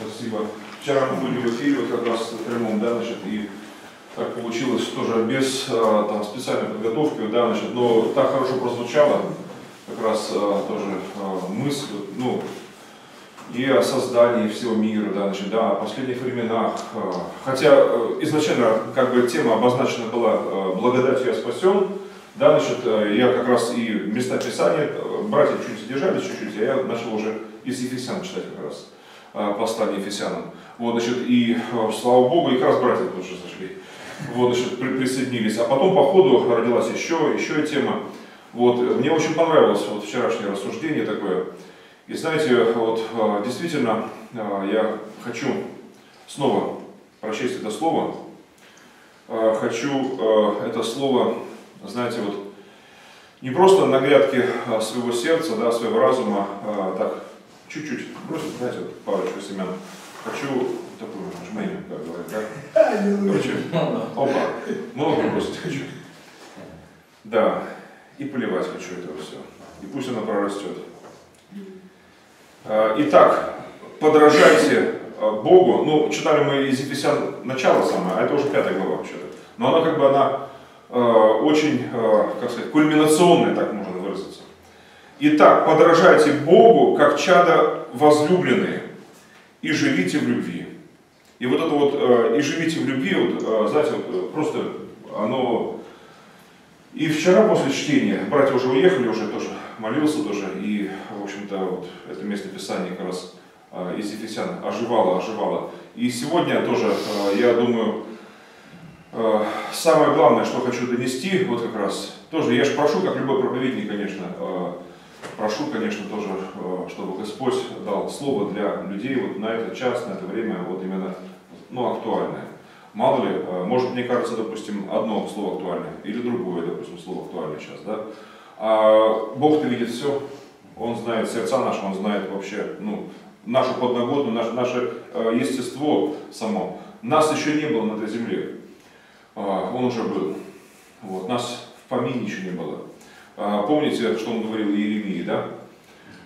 Спасибо. Вчера мы были в эфире, вот как раз в прямом, да, значит, и так получилось тоже без там, специальной подготовки, да, значит, но так хорошо прозвучало, как раз тоже мысль, ну, и о создании всего мира, да, значит, да, о последних временах. Хотя изначально как бы тема обозначена была «Благодатью я спасен», да, значит, я как раз и места Писания, братья чуть-чуть содержались, чуть-чуть, а я начал уже из Ефесян читать как раз, послание Ефесянам. Вот, значит, и слава Богу, и как раз братья тоже зашли, вот, значит, присоединились. А потом по ходу родилась еще и тема. Вот, мне очень понравилось вот вчерашнее рассуждение такое. И знаете, вот действительно, я хочу снова прочесть это слово. Хочу это слово, знаете, вот не просто на грядке своего сердца, да, своего разума, так, чуть-чуть бросить, знаете, вот парочку семян. Хочу такую жменю, как говорят, да? Короче, опа, много бросить хочу. Да, и поливать хочу это все. И пусть она прорастет. Итак, подражайте Богу. Ну, читали мы из Ефесян начало самое, а это уже 5 глава вообще-то. Но она как бы, она очень, как сказать, кульминационная, так можно выразиться. Итак, подражайте Богу, как чада возлюбленные, и живите в любви. И вот это вот, и живите в любви, вот, знаете, вот, просто оно... И вчера после чтения, братья уже уехали, уже тоже молился тоже, и, в общем-то, вот это место Писания как раз из Ефесян оживало. И сегодня тоже, я думаю, самое главное, что хочу донести, вот как раз, тоже, я же прошу, как любой проповедник, конечно, прошу, конечно, тоже, чтобы Господь дал слово для людей вот на этот час, на это время, вот именно, ну, актуальное. Мало ли, может, мне кажется, допустим, одно слово актуальное, или другое, допустим, слово актуальное сейчас, да? А Бог-то видит все, Он знает сердца наши, Он знает вообще, ну, нашу подноготную, наше естество само. Нас еще не было на этой земле, Он уже был, вот, нас в помине еще не было. Помните, что он говорил Иеремии, да,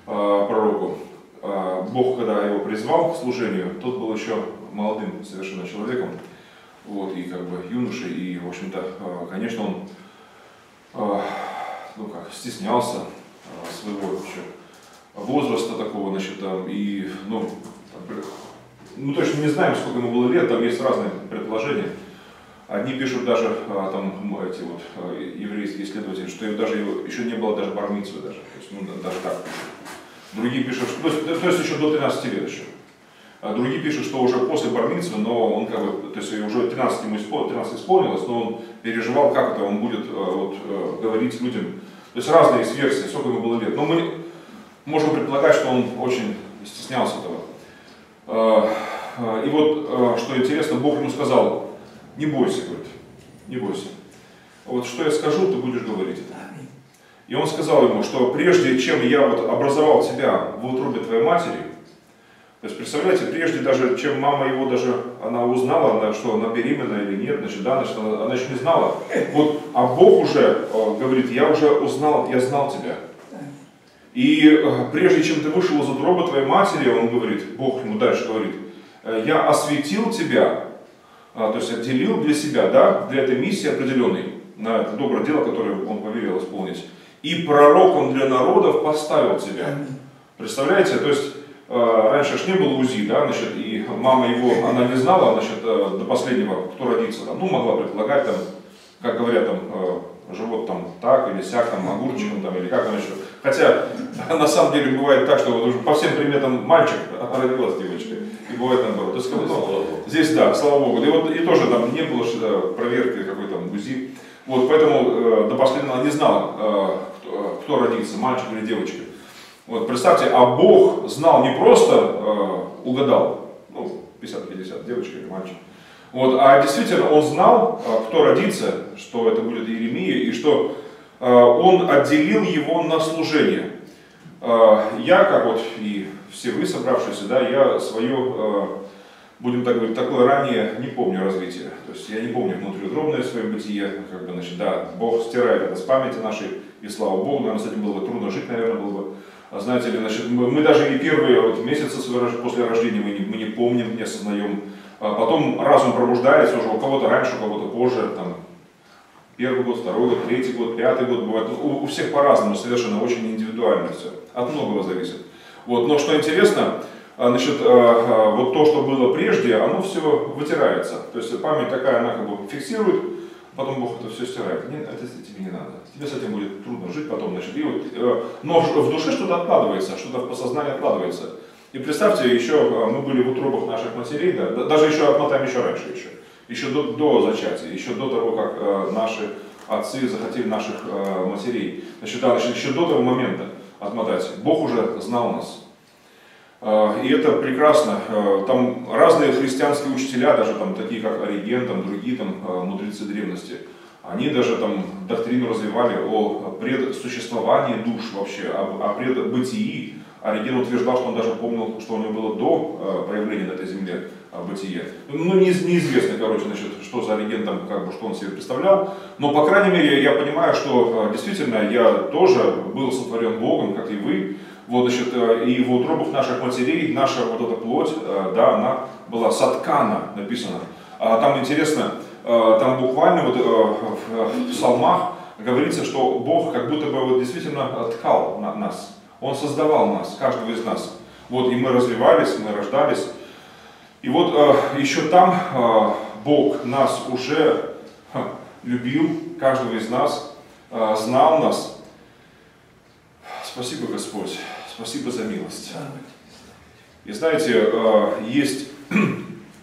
пророку? Бог, когда его призвал к служению, тот был еще молодым совершенно человеком, вот, и как бы юношей, и, в общем-то, конечно, он, ну как, стеснялся своего вообще возраста такого, значит, там, и, ну, мы точно не знаем, сколько ему было лет, там есть разные предположения. Одни пишут даже, там, эти вот еврейские исследователи, что его еще не было даже бармицу, даже, то есть, ну, даже так. Другие пишут, что, то есть еще до 13 лет еще. Другие пишут, что уже после бармицу, но он как бы, то есть уже 13 ему исполнилось, но он переживал, как это он будет вот, говорить людям. То есть разные есть версии, сколько ему было лет. Но мы можем предполагать, что он очень стеснялся этого. И вот, что интересно, Бог ему сказал: не бойся, говорит, не бойся. Вот что я скажу, ты будешь говорить это. И он сказал ему, что прежде чем я вот образовал тебя в утробе твоей матери, то есть, представляете, прежде даже, чем мама его даже, она узнала, она, что она беременна или нет, значит, да, значит, она еще не знала. Вот, а Бог уже говорит: я уже узнал, я знал тебя. И прежде чем ты вышел из утробы твоей матери, он говорит, Бог ему дальше говорит: я осветил тебя, то есть отделил для себя, да, для этой миссии определенной, на это доброе дело, которое он поверил исполнить. И пророком для народов поставил тебя. Представляете, то есть раньше ж не было УЗИ, да, значит, и мама его, она не знала, значит, до последнего, кто родится, там, ну, могла предполагать, там, как говорят, там, живот там так или сяк, там, огурчиком, там, или как она еще. Хотя, на самом деле, бывает так, что вот, по всем приметам мальчик родилась девочкой, и бывает наоборот. То есть, ну, здесь, да, слава Богу. И вот, и тоже там не было проверки какой-то УЗИ. Вот, поэтому до последнего она не знала, кто родится, мальчик или девочка. Вот, представьте, а Бог знал, не просто угадал, ну, 50-50, девочка или мальчик, вот, а действительно он знал, кто родится, что это будет Иеремия, и что он отделил его на служение. Я, как вот и все вы собравшиеся, да, я свое, будем так говорить, такое ранее не помню развитие. То есть я не помню внутридробное свое бытие, как бы, значит, да, Бог стирает это с памяти нашей, и слава Богу, нам с этим было трудно жить, наверное, было бы. знаете ли, значит, мы даже и первые вот месяцы после рождения мы не помним, не осознаем. Потом разум пробуждается уже у кого-то раньше, у кого-то позже, там, первый год, второй год, третий год, пятый год бывает. У всех по-разному, совершенно очень индивидуально все. От многого зависит. Вот. Но что интересно, значит, вот то, что было прежде, оно все вытирается. То есть память такая, она как бы фиксирует, потом Бог это все стирает. Нет, это тебе не надо. Тебе с этим будет трудно жить потом. Значит, и вот, но в душе что-то откладывается, что-то в подсознании откладывается. И представьте, еще мы были в утробах наших матерей, да, даже еще отмотаем еще раньше, еще до зачатия, еще до того, как наши отцы захотели наших матерей. Значит, да, значит, еще до того момента отмотать. Бог уже знал нас. И это прекрасно. Там разные христианские учителя, даже там, такие как Ориген, там, другие там, мудрецы древности, они даже там доктрину развивали о предсуществовании душ вообще, о предбытии. Ориген утверждал, что он даже помнил, что у него было до проявления на этой земле бытие. Ну, неизвестно, короче, значит, что за Ориген там, как бы, что он себе представлял. Но, по крайней мере, я понимаю, что действительно я тоже был сотворен Богом, как и вы. Вот, значит, и в утробах наших матерей наша вот эта плоть, да, она была соткана, написано. А там интересно, там буквально вот в псалмах говорится, что Бог как будто бы вот действительно ткал нас. Он создавал нас, каждого из нас. Вот, и мы развивались, мы рождались. И вот еще там Бог нас уже любил, каждого из нас, знал нас. Спасибо, Господь, спасибо за милость. И знаете, есть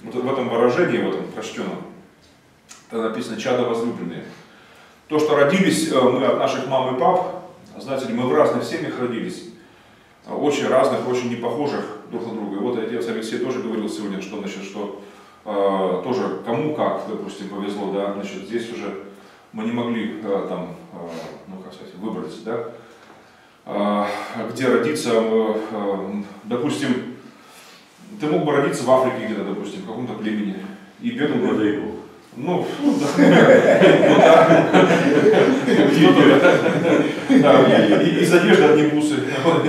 вот в этом выражении, в этом прочтенном, там написано «чадо возлюбленные». То, что родились мы от наших мам и пап, знаете ли, мы в разных семьях родились, очень разных, очень непохожих друг на друга. И вот отец Алексей тоже говорил сегодня, что, значит, что тоже кому как, допустим, повезло, да, значит, здесь уже мы не могли там, ну, как сказать, выбрать, да, где родиться, допустим, ты мог бы родиться в Африке где-то, допустим, в каком-то племени, и бегал бы. Ну, да. Из одежды одни бусы.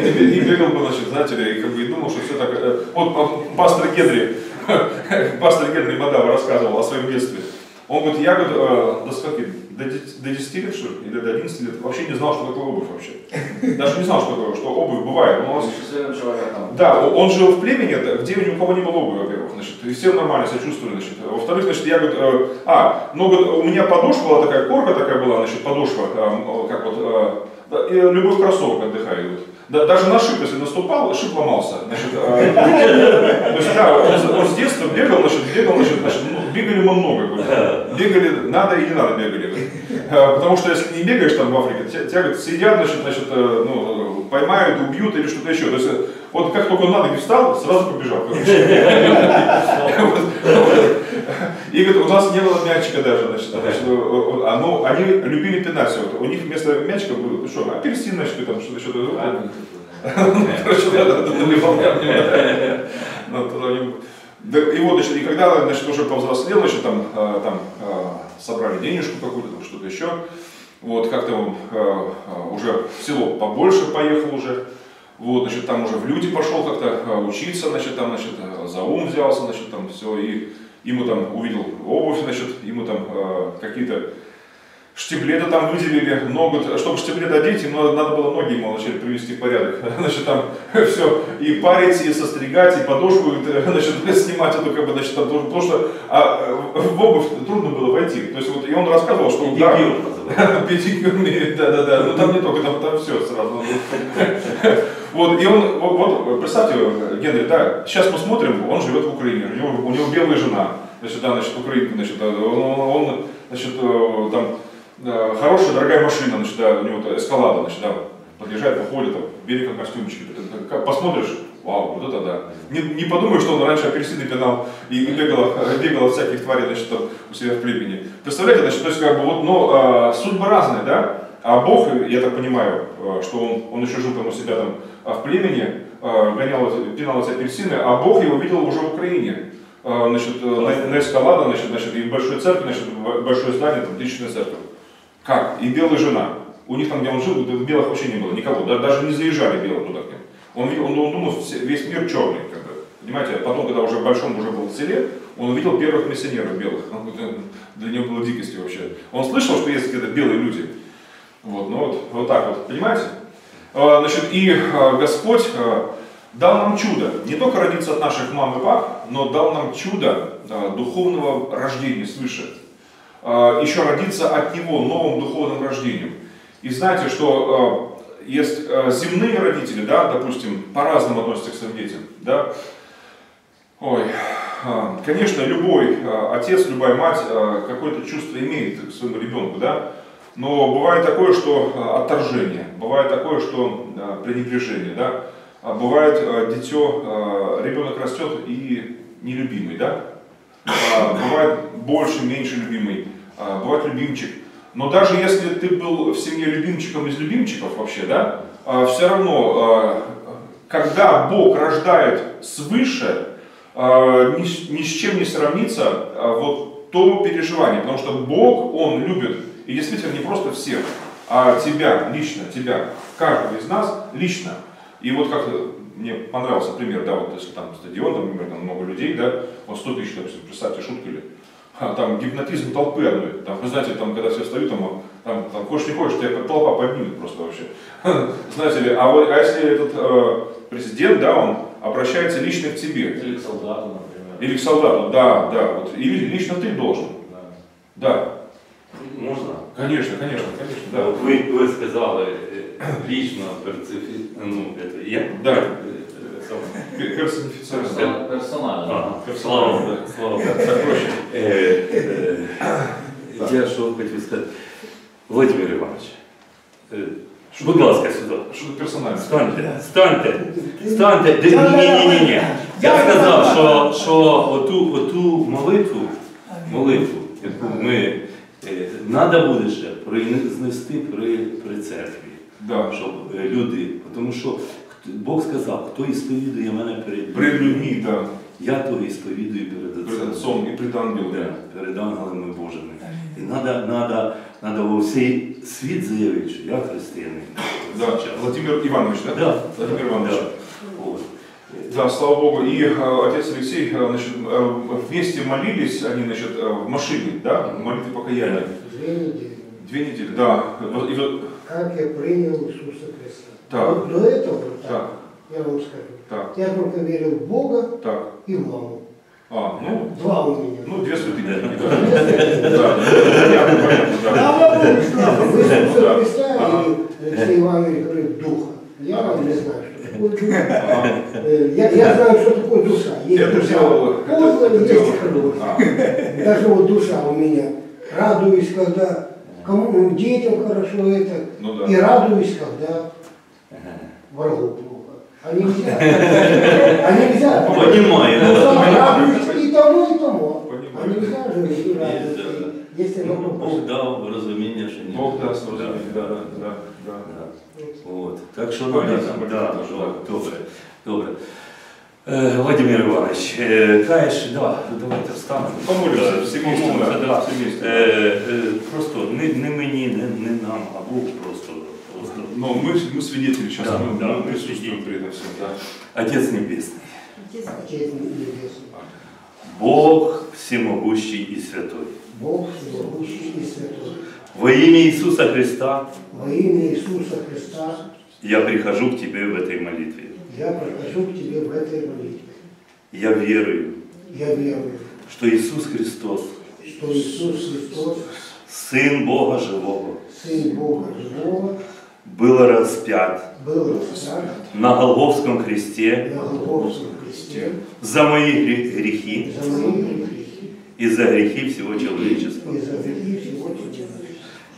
И бегал бы, значит, знаете ли, и как бы думал, что все так. Вот пастор Гедри Мадава рассказывал о своем детстве. Он говорит, я до скольки? До 10 лет, что ли, или до 11 лет вообще не знал, что такое обувь вообще. Даже не знал, что обувь бывает. Но он... Да, он жил в племени, где ни у кого не было обуви, во-первых, значит, и все нормально себя чувствовали, значит. Во-вторых, значит, я говорю, ну, у меня подошва была такая, корка такая была, значит, подошва, как вот, любой кроссовок отдыхает. Да, даже на шип, если наступал, шип ломался. Значит, то есть, да, он с детства бегал, значит, ну, бегали мы много. Говорит, бегали, надо или не надо бегали. Потому что если не бегаешь там в Африке, тебя говорит, съедят, значит, ну, поймают, убьют или что-то еще. То есть, вот как только он на ноги встал, сразу побежал. И говорит, у нас не было мячика даже, значит, они любили пинать все. У них вместо мячика было, что, апельсин, значит, там что-то. И вот, и когда, значит, уже повзрослел, значит, там собрали денежку какую-то, что-то еще, вот, как-то он уже в село побольше поехал уже, вот, значит, там уже в люди пошел как-то учиться, значит, там, значит, за ум взялся, значит, там все, и ему там увидел обувь, значит, ему там какие-то штиблеты там выделили, ногу, чтобы штиблет одеть, им надо было ноги ему начали привести в порядок, значит, там все, и парить, и состригать, и подошву, значит, снимать эту, как бы, значит, там, потому что в обувь трудно было войти, то есть, вот, и он рассказывал, что да, педикюрный, да-да-да, но там не только, там все сразу. Вот, и он, вот, представьте, Генри, да, сейчас мы смотрим, он живет в Украине, у него белая жена, значит, да, значит, украинка, значит, он, значит, там, хорошая, дорогая машина, значит, да, у него эскалада, значит, да, подъезжает, выходит, там, в беленьком костюмчике. Посмотришь, вау, вот это да. Не подумай, что он раньше апельсины пинал и бегал от всяких тварей, значит, там, у себя в племени. Представляете, значит, то есть, как бы, вот, но судьбы разные, да? А Бог, я так понимаю, что он еще жил там у себя там в племени, гонял, пинал эти апельсины, а Бог его видел уже в Украине. Значит, на эскалада, значит, и в большой церкви, значит, большое здание, там, тысячная церковь. Как? И белая жена. У них там, где он жил, белых вообще не было никого. Даже не заезжали белых туда к ним. Он думал, что весь мир черный, как бы. Понимаете, потом, когда уже в большом уже был в селе, он увидел первых миссионеров белых. Для него было дикостью вообще. Он слышал, что есть какие-то белые люди. Вот, ну вот, вот так вот, понимаете? Значит, и Господь дал нам чудо, не только родиться от наших мам и пап, но дал нам чудо духовного рождения свыше. Еще родиться от Него новым духовным рождением. И знаете, что есть земные родители, да, допустим, по-разному относятся к своим детям, да? Ой, конечно, любой отец, любая мать какое-то чувство имеет к своему ребенку, да? Но бывает такое, что отторжение, бывает такое, что пренебрежение, да? Бывает дитё, ребенок растет и нелюбимый, да? Бывает больше, меньше любимый, бывает любимчик. Но даже если ты был в семье любимчиком из любимчиков вообще, да, все равно, когда Бог рождает свыше, ни с чем не сравнится вот то переживание, потому что Бог, Он любит, и действительно не просто всех, а тебя, лично тебя, каждого из нас лично. И вот как мне понравился пример, да, вот если там стадион, там, например, там много людей, да, вот 100 тысяч, допустим, представьте, шутку или... Там гипнотизм толпы одной. Там, вы знаете, там, когда все встают, там хочешь не хочешь, тебя толпа поднимет просто вообще. Знаете ли, а если этот президент, да, он обращается лично к тебе. Или к солдату, например. Или к солдату, да, да. Вот, или лично ты должен. Да. Можно? Конечно, конечно, конечно. Да. Вот вы сказали лично персонально. Персонально. Слава. Я что хочу сказать. Владимир Иванович, будь ласка, сюда. Что персонально? Станьте. Не. Я сказав, що оту молитву, яку ми, треба буде ще принести при церкві, щоб люди, тому що Бог сказав, хто ісповідує мене перед людьми, я то ісповідую перед Отцом і перед ангелами Божими. І треба во всій світ заявити, що я християнин. Владимир Іванович, так? Владимир Иванович. Да, слава Богу. И отец Алексей, значит, вместе молились они, значит, в машине, да, молитвы покаяния. 2 недели. 2 недели, да. Как я принял Иисуса Христа. Вот до этого, так, я вам скажу, я только верил в Бога и в маму. Два у меня. 2 святыни. Да, понятно, да. Иисуса Христа и Алексей Иванович говорит, духа. Я вам не знаю. Я знаю, что такое душа. Это дело. Даже вот душа у меня. Радуюсь, когда детям хорошо это. И радуюсь, когда врагу плохо. А нельзя. Понимаю. Радуюсь и тому, и тому. А нельзя же и радоваться. Если Бог дал разумение, что не Бог даст разумение. Да. Так що, добре. Владимир Іванович, давайте встанемо. Помолимося, всі молимося. Просто не мені, не нам, а Бог просто. Но ми свидетелі зараз, ми присутствуємо при этом всем. Отець Небесний. Бог всемогущий і святой. Бог всемогущий і святой. Во имя Иисуса Христа. Во имя Иисуса Христа. Я прихожу к Тебе в этой молитве. Я прихожу к Тебе в этой молитве. Я верую. Я верую. Что Иисус Христос. Что Иисус Христос. Сын Бога живого. Сын Бога живого. Был распят. Был распят. На Голгофском кресте. На Голгофском кресте. За мои грехи. За мои грехи. И за грехи всего человечества. И за грехи всего человечества.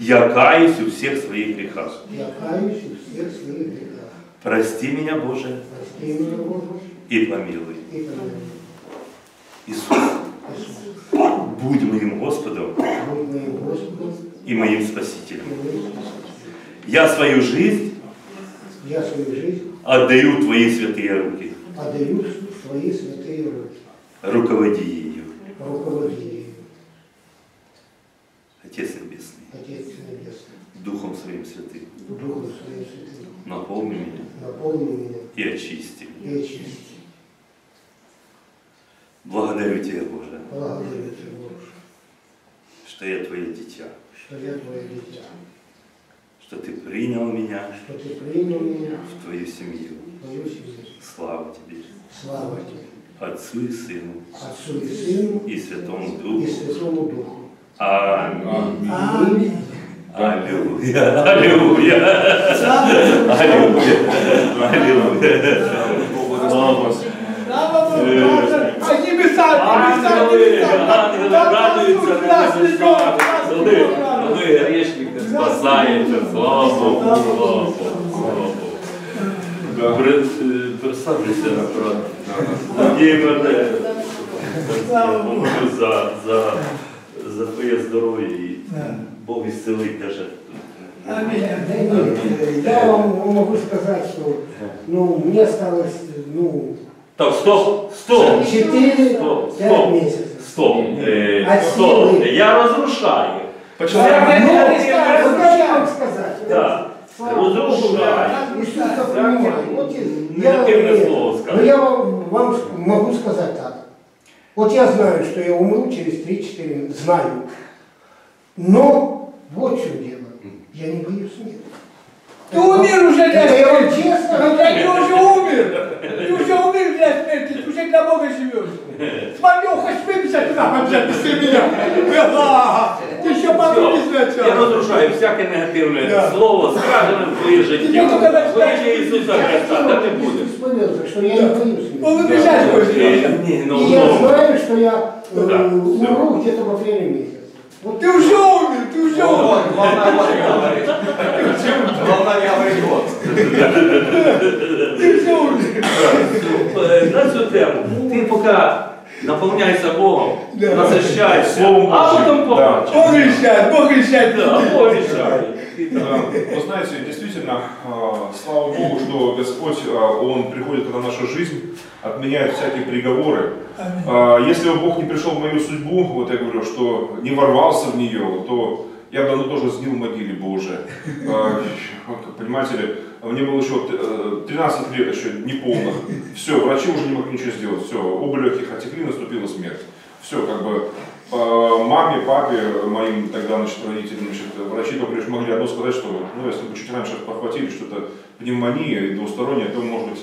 Я каюсь у всех своих грехах. Прости меня, Боже, и помилуй. Иисус, будь моим Господом и моим Спасителем. Я свою жизнь отдаю в Твои святые руки. Руководи ее. Отец Небесный. Духом Своим Святым. Духом Своим Святым. Наполни меня. Наполни меня. И очисти. И очисти. Благодарю Тебя, Боже. Благодарю Тебя, Боже. Что я Твое дитя. Что я Твое дитя. Что Ты принял меня. Что Ты принял меня. В Твою семью. В Твою семью. Слава Тебе. Слава Тебе. Отцу и Сыну. Отцу и Сыну. И Святому Духу. И Святому Духу. Аминь. Аминь. Аллилуйя, аллилуйя, аллилуйя, аллилуйя. А небеса, ангелы радуются, спасается, слава Богу, слава Богу. Представьтесь, брат. За твое здоровье и Бог исцелит даже. Аминь. Я вам могу сказать, что мне осталось так, стоп. 4-5 месяцев. Я разрушаю. Почему? Разрушаю. Я вам могу сказать так. Вот я знаю, что я умру через 3-4 минуты, знаю. Но вот что дело, я не боюсь смерти. Ты умер уже для смерти. Я вам честно говорю. Ты уже умер для смерти, ты уже для Бога живешь. Смотри, хочешь выбежать, на поджатись меня. Ты еще подумай сначала. Я разрушаю всякое негативное слово, сказанное в твоей жизни. Иисуса Христа, да ты будешь. Что я не боюсь. Он убежать хочет. Я знаю, что я умру где-то в апреле месяце. Вот ты уже умер, ты уже умер. Главное, я говорю. Ты все умер. Знаешь, что ты пока наполняйся Богом, насыщайся, а потом плачь. Бог решает. Вы знаете, действительно, слава Богу, что Господь, Он приходит на нашу жизнь, отменяет всякие приговоры. Если бы Бог не пришел в мою судьбу, вот я говорю, что не ворвался в нее, то я бы давно тоже сгнил в могиле Божией. Понимаете ли, мне было еще 13 лет, еще неполных. Все, врачи уже не могли ничего сделать. Все, оба легких отекли, наступила смерть. Все, как бы... Маме, папе, моим тогда родителям, врачи только лишь могли одно сказать, что если бы чуть раньше похватили, что-то пневмония двусторонняя, то, может быть,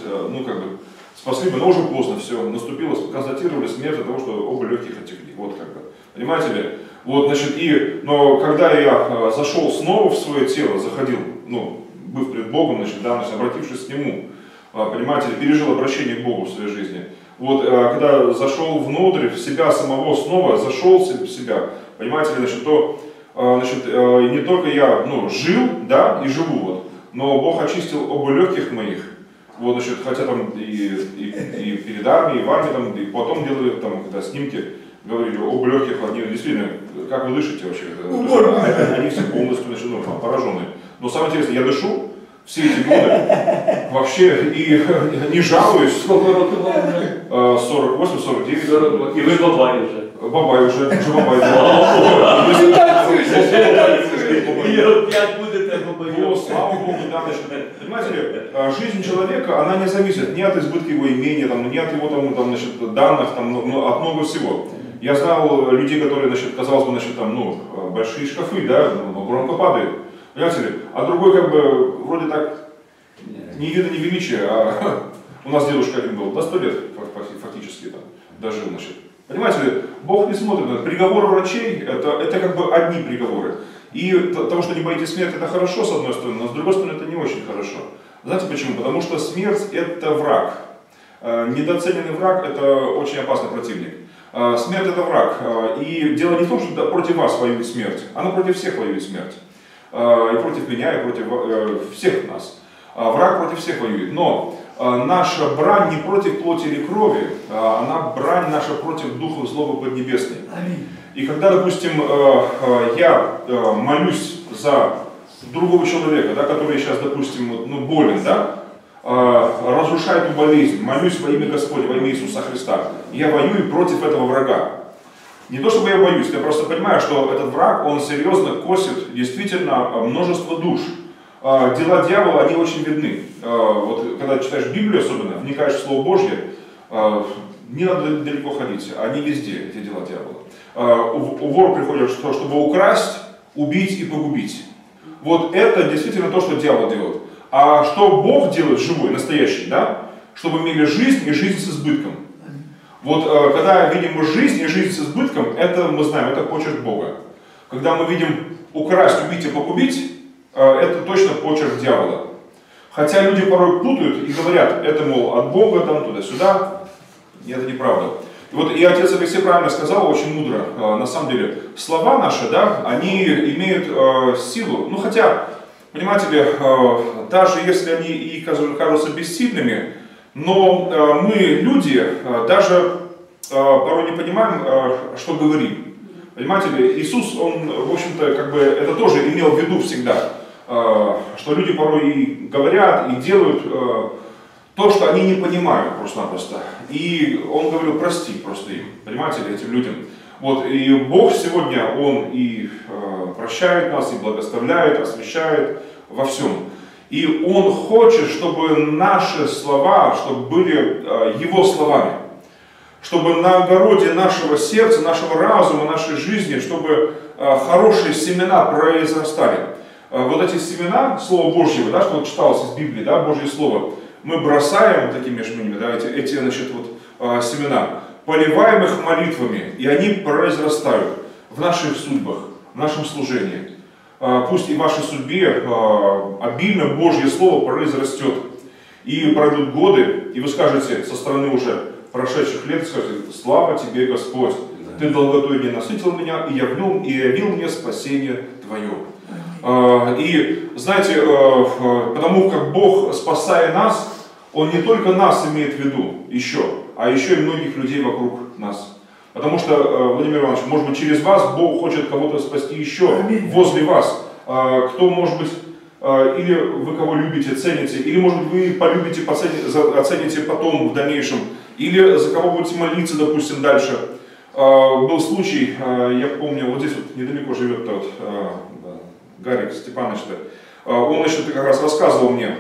спасли бы, но уже поздно все. Наступило, констатировали смерть от того, что оба легких отекли. Вот как бы. Понимаете ли? Вот, но когда я зашел снова в свое тело, заходил, быв пред Богом, обратившись к Нему, понимаете, пережил обращение к Богу в своей жизни. Вот, когда зашел внутрь, в себя самого снова, зашел в себя, понимаете, не только я, жил, да, и живу, но Бог очистил оба легких моих, хотя там и перед армией, и в армии, и потом делали, когда снимки, говорили, оба легких, они действительно, как вы дышите вообще, они все полностью, поражены. Но самое интересное, я дышу. Все эти годы вообще и не жалуюсь. Сколько лет было? 48-49. И вы бабай уже. Бабай уже. Слава Богу, понимаете, жизнь человека, она не зависит ни от избытка его имения, ни от его данных, от много всего. Я знал людей, которые, казалось бы, большие шкафы, да, громко падают. Понимаете ли? А другой вроде так не видно, не величие, а у нас дедушка один был, до 100 лет фактически там дожил, Понимаете ли? Бог не смотрит. Приговоры врачей, это одни приговоры. И того, что не боитесь смерти, это хорошо с одной стороны, но с другой стороны это не очень хорошо. Знаете почему? Потому что смерть это враг. Недооцененный враг это очень опасный противник. Смерть это враг. И дело не в том, что против вас воюет смерть, она против всех воюет смерть. И против меня, и против всех нас. Враг против всех воюет. Но наша брань не против плоти или крови, она брань наша против Духа Злого Поднебесной. И когда, допустим, я молюсь за другого человека, да, который сейчас, допустим, болен, да, разрушаю эту болезнь, молюсь во имя Господа, во имя Иисуса Христа, я воюю против этого врага. Не то чтобы я боюсь, я просто понимаю, что этот враг, он серьезно косит действительно множество душ. Дела дьявола, они очень видны. Вот когда читаешь Библию особенно, вникаешь в Слово Божье, не надо далеко ходить, они везде, эти дела дьявола. Вор приходит, чтобы украсть, убить и погубить. Вот это действительно то, что дьявол делает. А что Бог делает живой, настоящий, да? Чтобы имели жизнь и жизнь с избытком. Вот когда видим мы жизнь и жизнь с избытком, это мы знаем, это почерк Бога. Когда мы видим украсть, убить и погубить, это точно почерк дьявола. Хотя люди порой путают и говорят, это, мол, от Бога, там, туда-сюда. И это неправда. И вот и отец Алексей правильно сказал, очень мудро. На самом деле, слова наши, да, они имеют силу. Ну, хотя, понимаете ли, даже если они и кажутся бессильными, но мы, люди, даже порой не понимаем, что говорим. Понимаете ли, Иисус, он, в общем-то, как бы это тоже имел в виду всегда, что люди порой и говорят, и делают то, что они не понимают просто-напросто. И он говорил, прости просто им, понимаете ли, этим людям. Вот, и Бог сегодня, он и прощает нас, и благословляет, освящает во всем. И он хочет, чтобы наши слова, чтобы были его словами. Чтобы на огороде нашего сердца, нашего разума, нашей жизни, чтобы хорошие семена произрастали. Вот эти семена, Слово Божьего, да, что вот читалось из Библии, да, Божье Слово, мы бросаем такими между ними, да, эти значит, вот, семена, поливаем их молитвами, и они произрастают в наших судьбах, в нашем служении. Пусть и в вашей судьбе обильно Божье Слово произрастет, и пройдут годы, и вы скажете со стороны уже прошедших лет, скажет, слава тебе, Господь, ты долготой не насытил меня, и явил мне спасение твое. И знаете, потому как Бог, спасая нас, он не только нас имеет в виду еще, а еще и многих людей вокруг нас. Потому что, Владимир Иванович, может быть, через вас Бог хочет кого-то спасти еще, возле вас. Кто, может быть, или вы кого любите, цените, или, может быть, вы полюбите, оцените потом, в дальнейшем, или за кого будете молиться, допустим, дальше. Был случай, я помню, вот здесь вот недалеко живет тот Гарик Степанович. Он еще как раз рассказывал мне,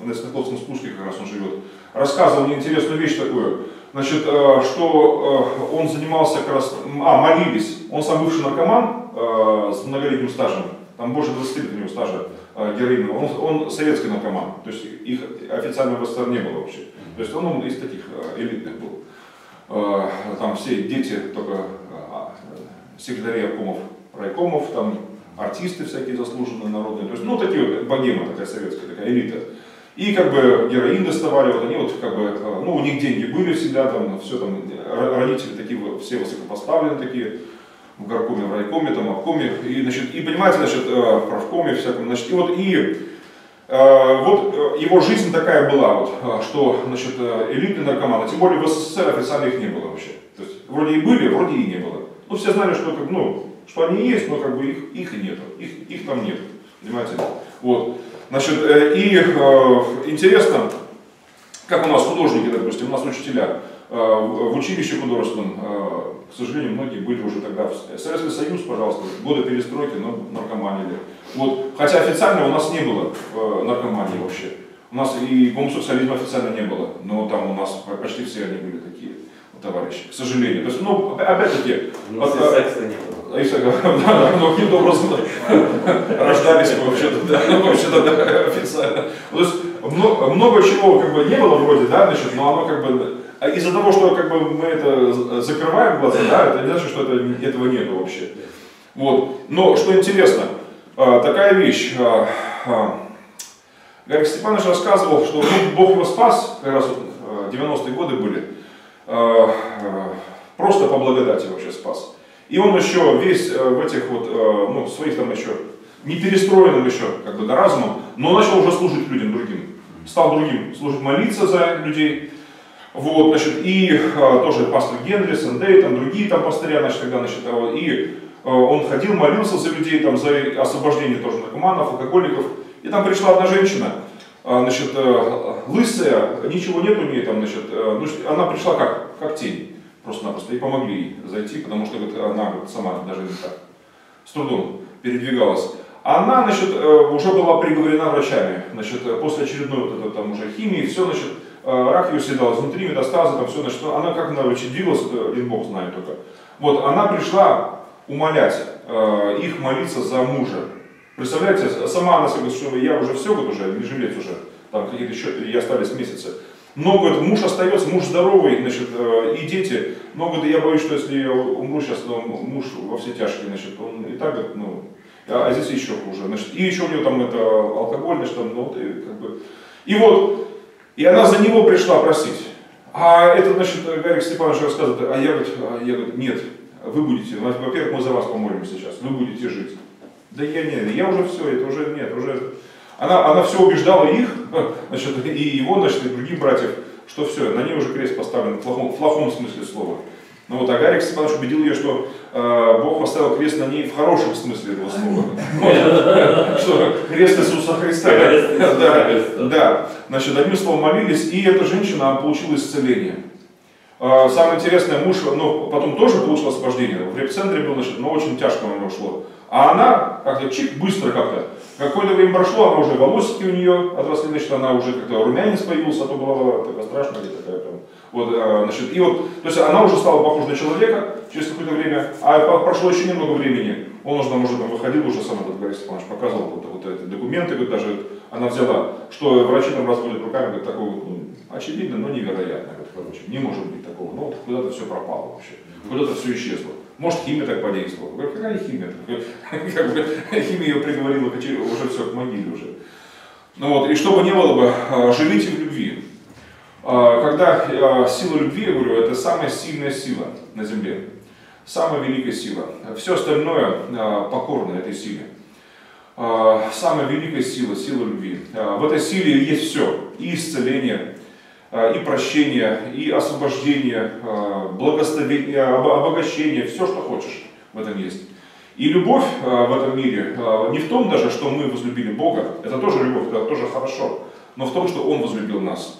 он на Свердловском спуске как раз он живет, рассказывал мне интересную вещь такую, значит, что он занимался как раз, молились. Он сам бывший наркоман с многолетним стажем, там больше 20 лет у него стажа героинового. Он советский наркоман, то есть их официально в СССР не было вообще. То есть он из таких элитных был. Там все дети, только секретарей обкомов, райкомов, там артисты всякие заслуженные, народные. То есть, ну, такие вот богема такая советская, такая элита. И как бы героин доставали, вот они вот как бы, ну, у них деньги были всегда, там все там, родители такие все высокопоставленные такие, в горкоме, в райкоме, там, обкоме, и, значит, и понимаете, значит, правкоме всяком, значит, и вот его жизнь такая была, вот, что, значит, элитные наркоманы, тем более в СССР официально их не было вообще, то есть, вроде и были, вроде и не было, ну, все знали, что, как, ну, что они есть, но, как бы, их и нету, их там нет, понимаете, вот, значит, и интересно, как у нас художники, допустим, у нас учителя, в училище художественном, к сожалению, многие были уже тогда в Советский Союз, пожалуйста, годы перестройки, но наркоманили. Вот. Хотя официально у нас не было наркомании вообще. У нас и гомосексуализма официально не было, но там у нас почти все они были такие товарищи, к сожалению. То есть, ну, опять-таки... Но секса не было. Да, но каким-то образом рождались вообще-то официально. То есть много чего как бы не было вроде, да, значит, но оно как бы... Из-за того, что как бы, мы это закрываем глаза, да, это не значит, что этого нет вообще. Вот. Но что интересно, такая вещь. Гарик Степанович рассказывал, что Бог его спас, как раз 90-е годы были, просто по благодати вообще спас. И он еще весь в этих вот, ну, своих там еще, не перестроенным еще, как бы, до разума, но начал уже служить людям другим. Стал другим служить, молиться за людей. Вот, значит, и тоже пастор Генри, Сергей, там другие там пастыря, значит, тогда, значит, и он ходил, молился за людей, там, за освобождение тоже наркоманов, алкоголиков, и там пришла одна женщина, значит, лысая, ничего нет у нее там, значит, она пришла как тень, просто-напросто, и помогли ей зайти, потому что она сама даже так, с трудом передвигалась. Она, значит, уже была приговорена врачами, значит, после очередной вот это, там, уже химии, все, значит, рак ее съедал изнутри, метастазы, там все, значит, она как она вообще двигалась, один бог знает только. Вот, она пришла умолять их молиться за мужа. Представляете, сама она сказала, что я уже все, вот уже, не жилец уже, там какие-то счеты и остались месяцы. Но, говорит, муж остается, муж здоровый, значит, и дети. Но, говорит, я боюсь, что если я умру сейчас, то муж во все тяжкие, значит, он и так, говорит, ну, а здесь еще хуже, значит, и еще у нее там это алкоголь, значит, там, ну, вот, и, как бы. И вот, и она за него пришла просить. А это, значит, Гарик Степанович рассказывает, а я говорю, нет, вы будете, во-первых, мы за вас помолимся сейчас, вы будете жить. Да я не, я уже все, это уже нет, уже... Она все убеждала их, значит, и его, значит, и других братьев, что все, на ней уже крест поставлен, в плохом смысле слова. Ну вот, а Гарик Степанович убедил ее, что Бог поставил крест на ней в хорошем смысле этого слова. Что крест Иисуса Христа. Да, значит, одним словом молились, и эта женщина получила исцеление. Самое интересное, муж потом тоже получил освобождение, в репцентре был, значит, но очень тяжко у него шло. А она как-то чик, быстро как-то. Какое-то время прошло, она уже волосики у нее отросли, значит, она уже как-то румянец появился, а то была такая страшная такая прям. Вот, значит, и вот, то есть она уже стала похожа на человека через какое-то время, а прошло еще немного времени, он уже там выходил, уже сам этот Борис Иванович показывал вот эти документы, говорит, даже она взяла, что врачи там разводят руками, говорит, такое, ну, очевидно, но невероятно, говорит, короче, не может быть такого, но вот куда-то все пропало вообще, куда-то все исчезло. Может, химия так подействовала. Говорю, какая химия? Как бы, химия ее приговорила, уже все, к могиле уже. Ну вот, и чтобы не было бы, живите в любви. Когда сила любви, я говорю, это самая сильная сила на земле. Самая великая сила. Все остальное покорно этой силе. Самая великая сила, сила любви. В этой силе есть все. И исцеление, и прощение, и освобождение, благословение, обогащение, все, что хочешь, в этом есть. И любовь в этом мире не в том даже, что мы возлюбили Бога, это тоже любовь, это тоже хорошо, но в том, что Он возлюбил нас.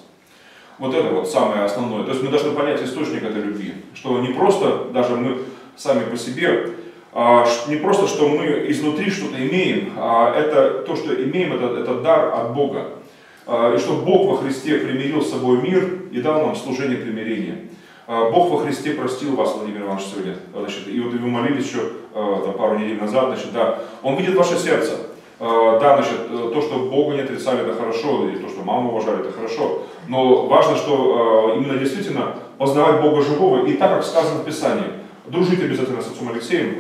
Вот это вот самое основное. То есть мы должны понять источник этой любви, что не просто даже мы сами по себе, не просто, что мы изнутри что-то имеем, а это то, что имеем, это дар от Бога. И что Бог во Христе примирил с собой мир и дал нам служение примирения. Бог во Христе простил вас, Владимир Иванович, сегодня. Значит, и вот вы молились еще пару недель назад. Значит, да, Он видит ваше сердце. Да, значит, то, что Бога не отрицали, это хорошо, и то, что маму уважали, это хорошо. Но важно, что именно действительно познавать Бога живого. И так, как сказано в Писании, дружите обязательно с отцом Алексеем.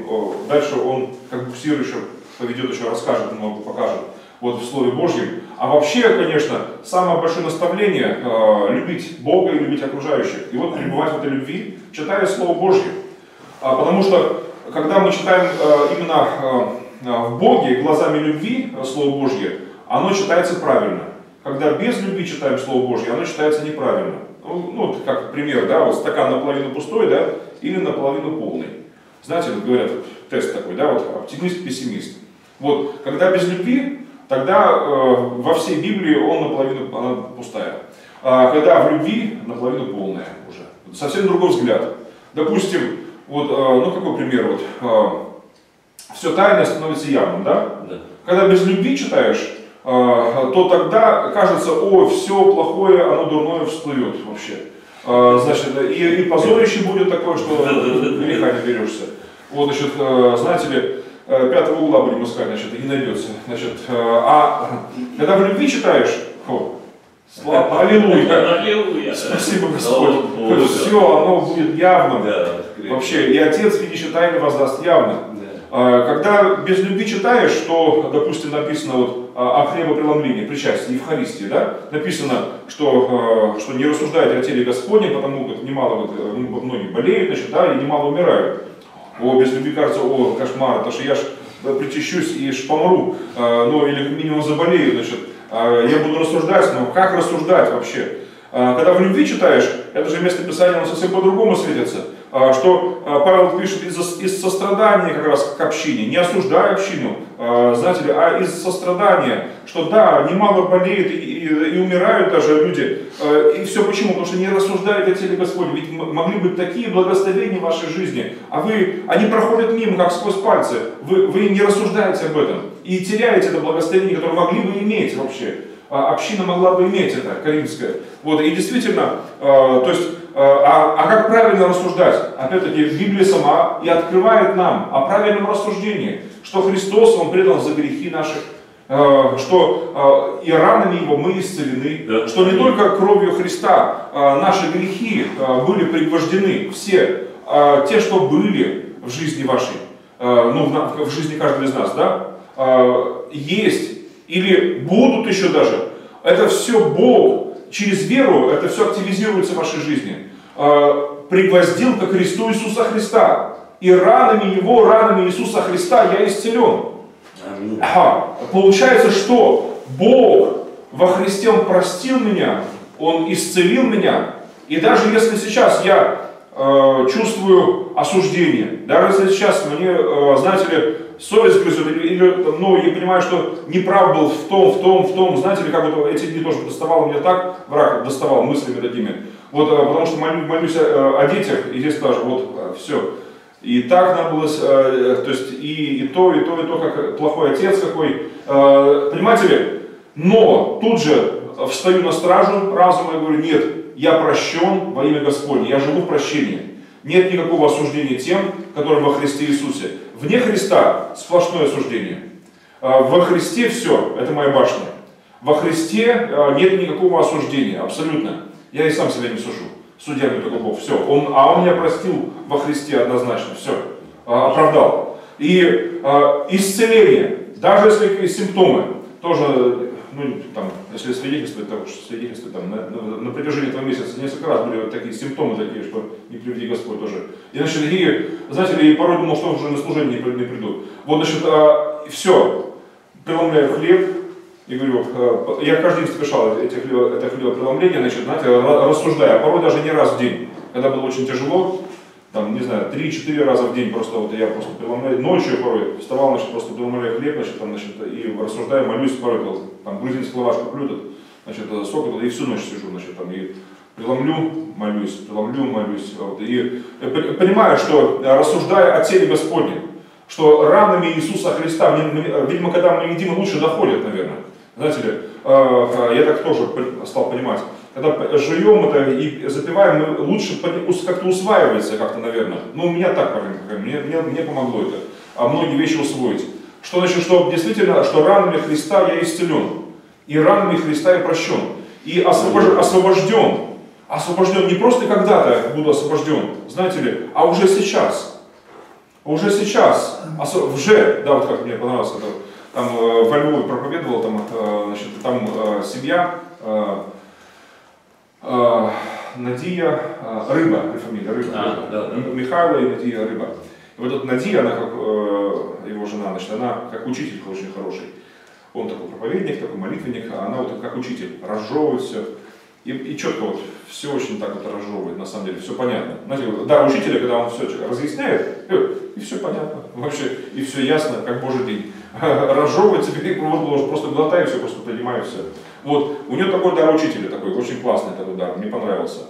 Дальше он, как буксир, еще поведет, еще расскажет, много покажет. Вот в Слове Божьем. А вообще, конечно, самое большое наставление любить Бога и любить окружающих. И вот пребывать в этой любви, читая Слово Божье. Потому что, когда мы читаем именно в Боге, глазами любви, Слово Божье, оно читается правильно. Когда без любви читаем Слово Божье, оно читается неправильно. Ну, как пример, да, вот стакан наполовину пустой, да, или наполовину полный. Знаете, вот говорят, тест такой, да, вот оптимист-пессимист. Вот, когда без любви, тогда во всей Библии он наполовину, она пустая. А когда в любви, наполовину полная уже. Совсем другой взгляд. Допустим, вот, ну какой пример, вот, все тайное становится явным, да? Да. Когда без любви читаешь, то тогда кажется, о, все плохое, оно дурное всплывет вообще. Значит, и позорище будет такое, что греха не берешься. Вот, значит, знаете ли, пятого угла будем искать, значит, и не найдется. Значит, когда в любви читаешь, о, слава, аллилуйя, спасибо Господь, все, оно будет явным. Вообще, и Отец, видящий тайны, воздаст явно. Когда без любви читаешь, что, допустим, написано вот о хлебопреломлении, причастии, Евхаристии, да, написано, что не рассуждает о теле Господнем, потому как немало, многие болеют, значит, да, и немало умирают. О, без любви кажется, о, кошмар, потому что я ж причащусь и ж помру, ну или минимум заболею, значит, я буду рассуждать, но как рассуждать вообще? Когда в любви читаешь, это же место Писания, оно совсем по-другому светится. Что Павел пишет из сострадания как раз к общине, не осуждая общину, знаете ли, а из сострадания, что да, немало болеют и умирают даже люди. И все почему? Потому что не рассуждают о теле Господне. Ведь могли быть такие благословения в вашей жизни, а вы, они проходят мимо, как сквозь пальцы. Вы не рассуждаете об этом и теряете это благословение, которое могли бы иметь вообще. Община могла бы иметь это, коринфская. Вот, и действительно, то есть, а как правильно рассуждать? Опять-таки, Библия сама и открывает нам о правильном рассуждении, что Христос, Он предан за грехи наших, что и ранами Его мы исцелены, да. Что не только кровью Христа наши грехи были пригвождены, все, те, что были в жизни вашей, ну, в жизни каждого из нас, да, есть, или будут еще даже, это все Бог, через веру это все активизируется в вашей жизни. Пригвоздил ко кресту Иисуса Христа, и ранами Его, ранами Иисуса Христа я исцелен. Ага. Получается, что Бог во Христе, Он простил меня, Он исцелил меня, и даже если сейчас я чувствую осуждение, даже если сейчас мне, знаете ли, совесть грызет, или, ну, я понимаю, что неправ был в том, знаете ли, как вот эти дни тоже доставал меня так, враг доставал мыслями такими, вот, потому что молюсь о детях, и здесь тоже, вот, все, и так надо было, то есть, и то, как плохой отец какой, понимаете ли, но тут же встаю на стражу разума и говорю, нет, я прощен во имя Господне, я живу в прощении. Нет никакого осуждения тем, которые во Христе Иисусе. Вне Христа сплошное осуждение. Во Христе все, это моя башня. Во Христе нет никакого осуждения, абсолютно. Я и сам себя не сужу. Судья мне только Бог, все. Он меня простил во Христе однозначно, все. Оправдал. И исцеление, даже если симптомы, тоже, ну, там, если свидетельствовать, так уж свидетельствовать, там, на протяжении этого месяца несколько раз были вот такие симптомы такие, что не приведи Господь тоже. И, значит, и, знаете ли, порой думал, что уже на служение не придут. Вот, значит, все, преломляю хлеб, и говорю, я каждый день совершал это хлебопреломление, значит, знаете, рассуждая, порой даже не раз в день, когда было очень тяжело, там, не знаю, 3-4 раза в день просто, вот я просто преломляю, ночью порой вставал, значит, просто преломляю хлеб, значит, там, значит, и рассуждаю, молюсь, порой, там, грузинскую лавашку плюют, значит, сок, и всю ночь сижу, значит, там, и преломлю, молюсь, вот, и понимаю, что, рассуждая о теле Господне, что ранами Иисуса Христа, видимо, когда мы едим, лучше доходят, наверное, знаете ли, я так тоже стал понимать. Когда жуем это и запиваем, лучше как-то усваивается, как-то, наверное. Ну, у меня так, мне помогло это. А многие вещи усвоить. Что значит, что действительно, что ранами Христа я исцелен. И ранами Христа я прощен. И освобожден. Освобожден не просто когда-то буду освобожден, знаете ли, а уже сейчас. Уже сейчас. Уже, да, вот как мне понравилось это. Там во Львове проповедовал, там, значит, там семья, Надия Рыба, фамилия Рыба, да. Михайло и Надия Рыба. И вот эта Надия, она как, его жена, значит, она как учитель очень хороший. Он такой проповедник, такой молитвенник, а она вот как учитель, разжевывает все. И четко вот все очень так вот разжевывает, на самом деле, все понятно. Знаете, да, учителя, когда он все разъясняет, и все понятно, вообще, и все ясно, как Божий день. Разжевывает себе, просто глотаю все, просто принимаю все. Вот, у нее такой дар учителя, такой, очень классный такой дар, мне понравился.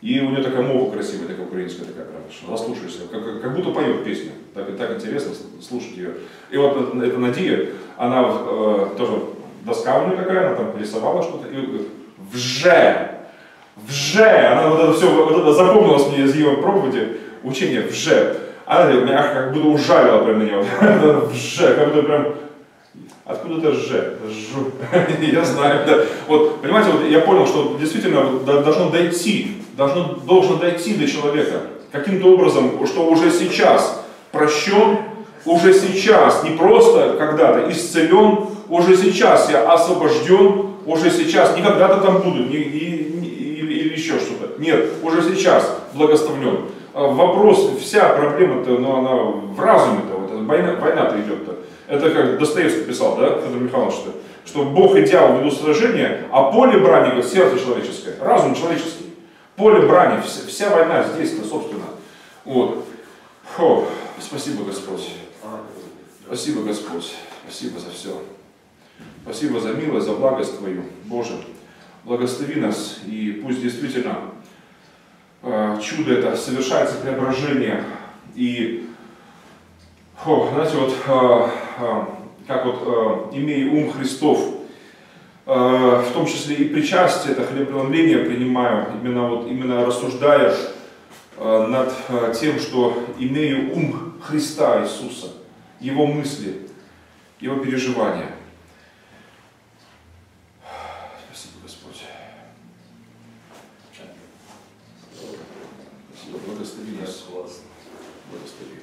И у нее такая мова красивая, такая украинская, такая, прям, заслушаешься, как будто поет песню, так интересно слушать ее. И вот эта Надия, она тоже доска у нее такая, она там рисовала что-то, и говорит, вже, она вот это все, вот это запомнилось мне из ее проповеди, учение вже. Она меня как будто ужалила прям на него, вже, как будто прям... Откуда-то жжу. Я знаю, да. Вот, понимаете, вот я понял, что действительно должно дойти до человека каким-то образом, что уже сейчас прощен, уже сейчас, не просто когда-то исцелен, уже сейчас я освобожден, уже сейчас, не когда-то там буду, или еще что-то. Нет, уже сейчас благословлен. Вопрос, вся проблема-то, ну, она в разуме-то, вот, война-то идет-то. Это как Достоевский писал, да, Федор Михайлович, что Бог и дьявол ведут сражение, а поле брани, говорит, сердце человеческое, разум человеческий. Поле брани, вся война здесь-то, собственно. Вот. Фу. Спасибо, Господь. Спасибо, Господь. Спасибо за все. Спасибо за милость, за благость Твою. Боже, благослови нас, и пусть действительно чудо это совершается, преображение. И, знаете, вот, как вот, имея ум Христов, в том числе и причастие, это хлебопреломление принимаю, именно рассуждая над тем, что имею ум Христа Иисуса, Его мысли, Его переживания. Спасибо, Господь. Спасибо, благослови нас. Благослови.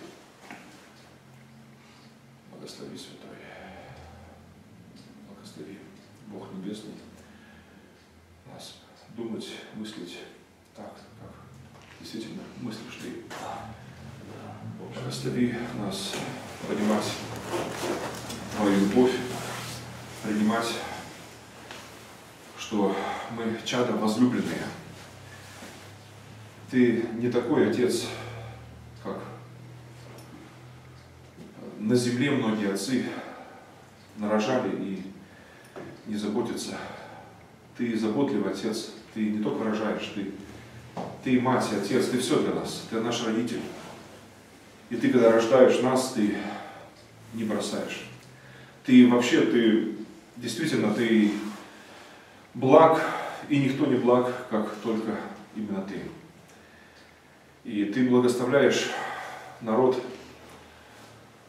Благослови, Святой. Благослови, Бог Небесный, нас думать, мыслить так, как действительно мыслишь Ты. Благослови нас понимать Твою любовь, принимать, что мы чадо возлюбленные. Ты не такой отец, как на земле многие отцы нарожали и не заботятся. Ты заботливый отец, ты не только рожаешь, ты мать и отец, ты все для нас, ты наш родитель. И ты, когда рождаешь нас, ты не бросаешь. Ты вообще, ты действительно благ, и никто не благ, как только именно ты. И ты благословляешь народ,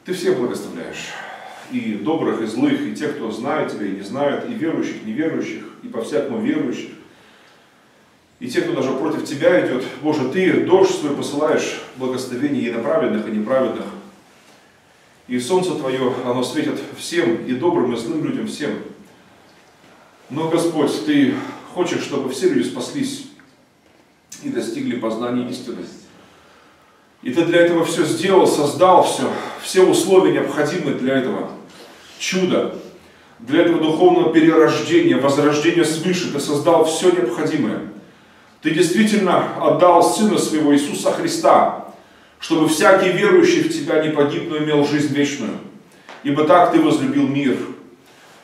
ты всех благословляешь. И добрых, и злых, и тех, кто знает тебя, и не знает, и верующих, и неверующих, и по-всякому верующих. И те, кто даже против тебя идет, Боже, ты дождь свой посылаешь благословение и на праведных, и неправедных. И солнце твое, оно светит всем, и добрым, и злым людям, всем. Но, Господь, ты хочешь, чтобы все люди спаслись и достигли познания истины. И ты для этого все сделал, создал все условия необходимы для этого чуда, для этого духовного перерождения, возрождения свыше. Ты создал все необходимое. Ты действительно отдал Сына Своего Иисуса Христа, чтобы всякий верующий в Тебя не погиб, но имел жизнь вечную. Ибо так Ты возлюбил мир,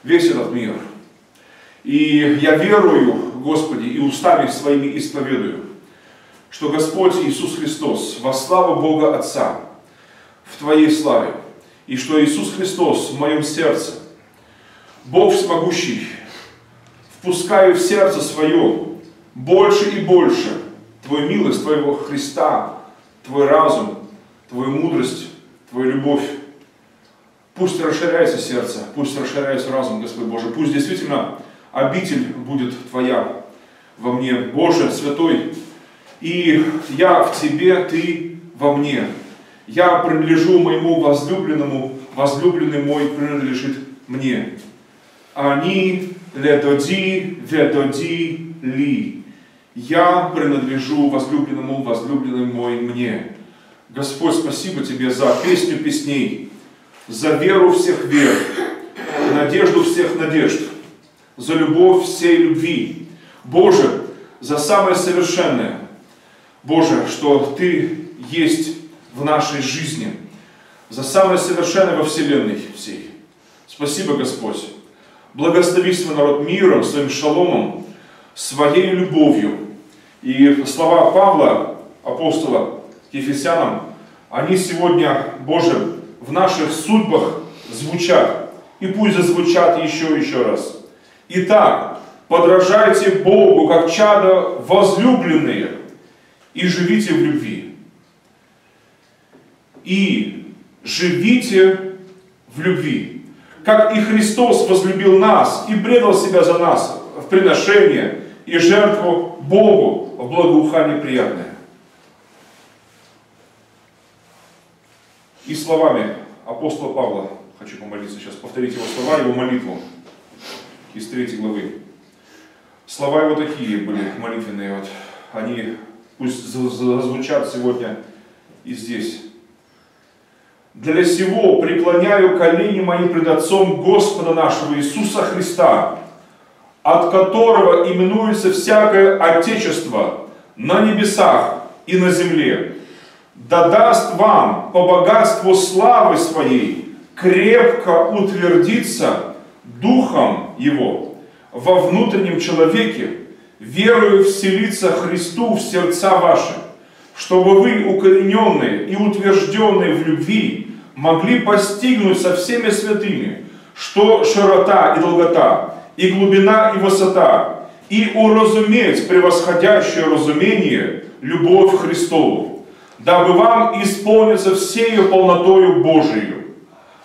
весь этот мир. И я верую, Господи, и устами своими исповедую, что Господь Иисус Христос во славу Бога Отца, в Твоей славе, и что Иисус Христос в моем сердце, Бог всемогущий, впускаю в сердце свое больше и больше Твою милость, Твоего Христа, Твой разум, Твою мудрость, Твою любовь. Пусть расширяется сердце, пусть расширяется разум, Господь Божий. Пусть действительно обитель будет Твоя во мне, Боже Святой. И я в Тебе, Ты во мне. Я принадлежу моему возлюбленному, возлюбленный мой принадлежит мне. Они летоди, летоди ли. Я принадлежу возлюбленному, возлюбленный мой мне. Господь, спасибо Тебе за песню песней, за веру всех вер, надежду всех надежд, за любовь всей любви. Боже, за самое совершенное. Боже, что Ты есть в нашей жизни, за самое совершенное во вселенной всей. Спасибо, Господь. Благослови свой народ миром, своим шаломом, своей любовью. И слова Павла, апостола к Ефесянам, они сегодня, Боже, в наших судьбах звучат. И пусть зазвучат еще раз. Итак, подражайте Богу, как чадо возлюбленные, и живите в любви. И живите в любви. Как и Христос возлюбил нас и предал Себя за нас в приношение и жертву Богу в благоухании приятное. И словами апостола Павла, хочу помолиться сейчас, повторить его слова, его молитву из 3 главы. Слова его такие были, молитвенные, вот они пусть зазвучат сегодня и здесь. Для сего преклоняю колени мои пред Отцом Господа нашего Иисуса Христа, от которого именуется всякое отечество на небесах и на земле, да даст вам по богатству славы своей крепко утвердиться духом его во внутреннем человеке, верою вселиться Христу в сердца ваши, чтобы вы, укорененные и утвержденные в любви, могли постигнуть со всеми святыми, что широта и долгота, и глубина и высота, и уразуметь превосходящее разумение любовь Христову, дабы вам исполниться всею полнотою Божию.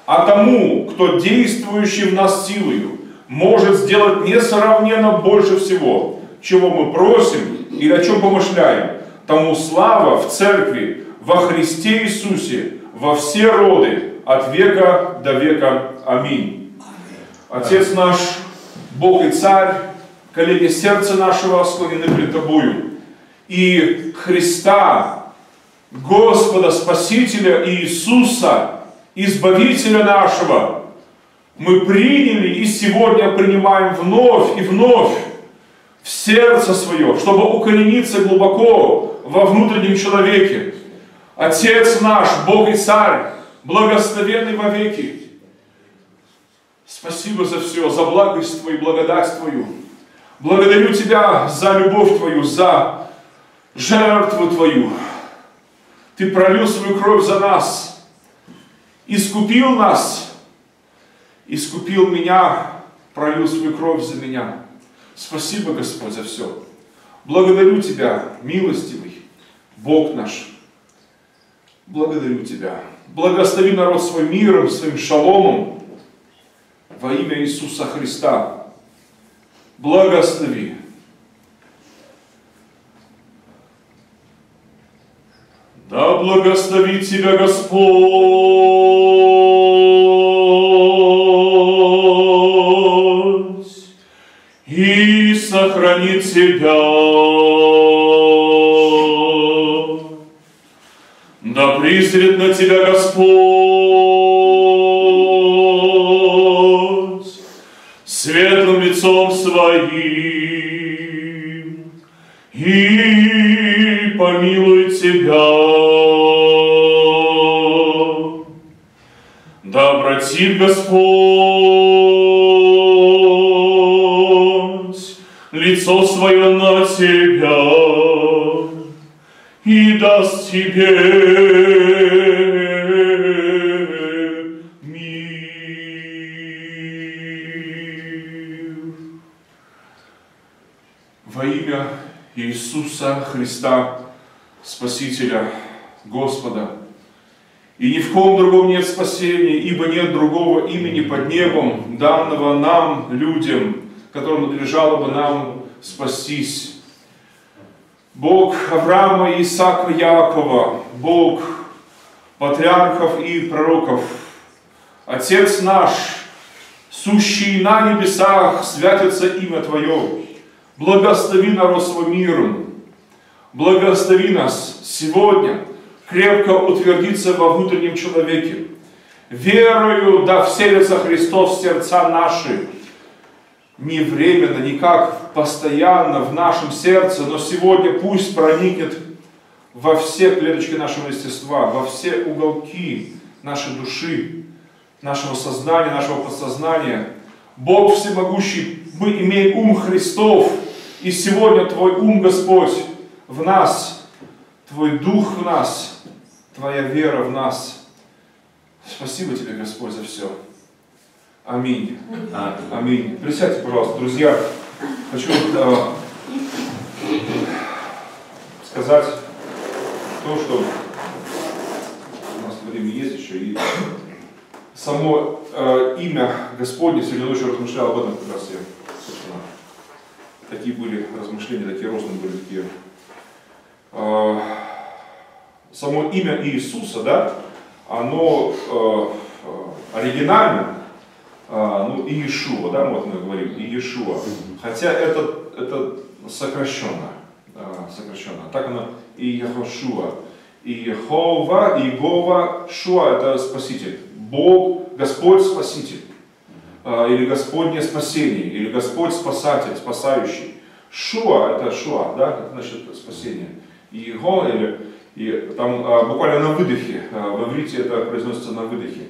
А тому, кто действующий в нас силою, может сделать несравненно больше всего, чего мы просим или о чем помышляем, тому слава в Церкви, во Христе Иисусе, во все роды, от века до века. Аминь. Отец наш, Бог и Царь, колени сердца нашего склонены пред Тобою. И Христа, Господа, Спасителя Иисуса, Избавителя нашего, мы приняли и сегодня принимаем вновь и вновь в сердце свое, чтобы укорениться глубоко во внутреннем человеке. Отец наш, Бог и Царь, благословенный вовеки. Спасибо за все, за благость Твою, благодать Твою. Благодарю Тебя за любовь Твою, за жертву Твою. Ты пролил свою кровь за нас, искупил нас, искупил меня, пролил свою кровь за меня. Спасибо, Господь, за все. Благодарю Тебя, милостивый Бог наш. Благодарю Тебя. Благослови народ своим миром, своим шаломом. Во имя Иисуса Христа. Благослови. Да благословит Тебя Господь. И сохранит тебя. Да призрит на тебя Господь светлым лицом своим и помилует тебя. Да обратит Господь лицо свое на тебя и даст тебе мир. Во имя Иисуса Христа, Спасителя, Господа. И ни в ком другом нет спасения, ибо нет другого имени под небом, данного нам, людям, которому надлежало бы нам спастись. Бог Авраама, Исаака, Якова, Бог патриархов и пророков, Отец наш, сущий на небесах, святится имя Твое. Благослови народ свой миром, благослови нас сегодня крепко утвердиться во внутреннем человеке. Верою да вселится Христос в сердца наши. Не временно, не как постоянно в нашем сердце, но сегодня пусть проникнет во все клеточки нашего естества, во все уголки нашей души, нашего сознания, нашего подсознания. Бог всемогущий, мы имеем ум Христов, и сегодня Твой ум, Господь, в нас, Твой дух в нас, Твоя вера в нас. Спасибо Тебе, Господь, за все. Аминь. Аминь. Присядьте, пожалуйста, друзья. Хочу сказать то, что у нас время есть еще. И само имя Господне, сегодня ночью размышлял об этом как раз я. Собственно, такие были размышления, такие розные были. Такие. Само имя Иисуса, да, оно оригинально. Ну, Иешуа, да, вот мы говорим, Иешуа. Хотя это сокращенно. Так оно и Яхошуа. Иехова, Иегова, Шуа – это Спаситель. Бог, Господь Спаситель. Или Господне спасение, или Господь Спасатель, Спасающий. Шуа – это Шуа, да, как насчет спасения. Иего, или и, там буквально на выдохе, в иврите это произносится на выдохе.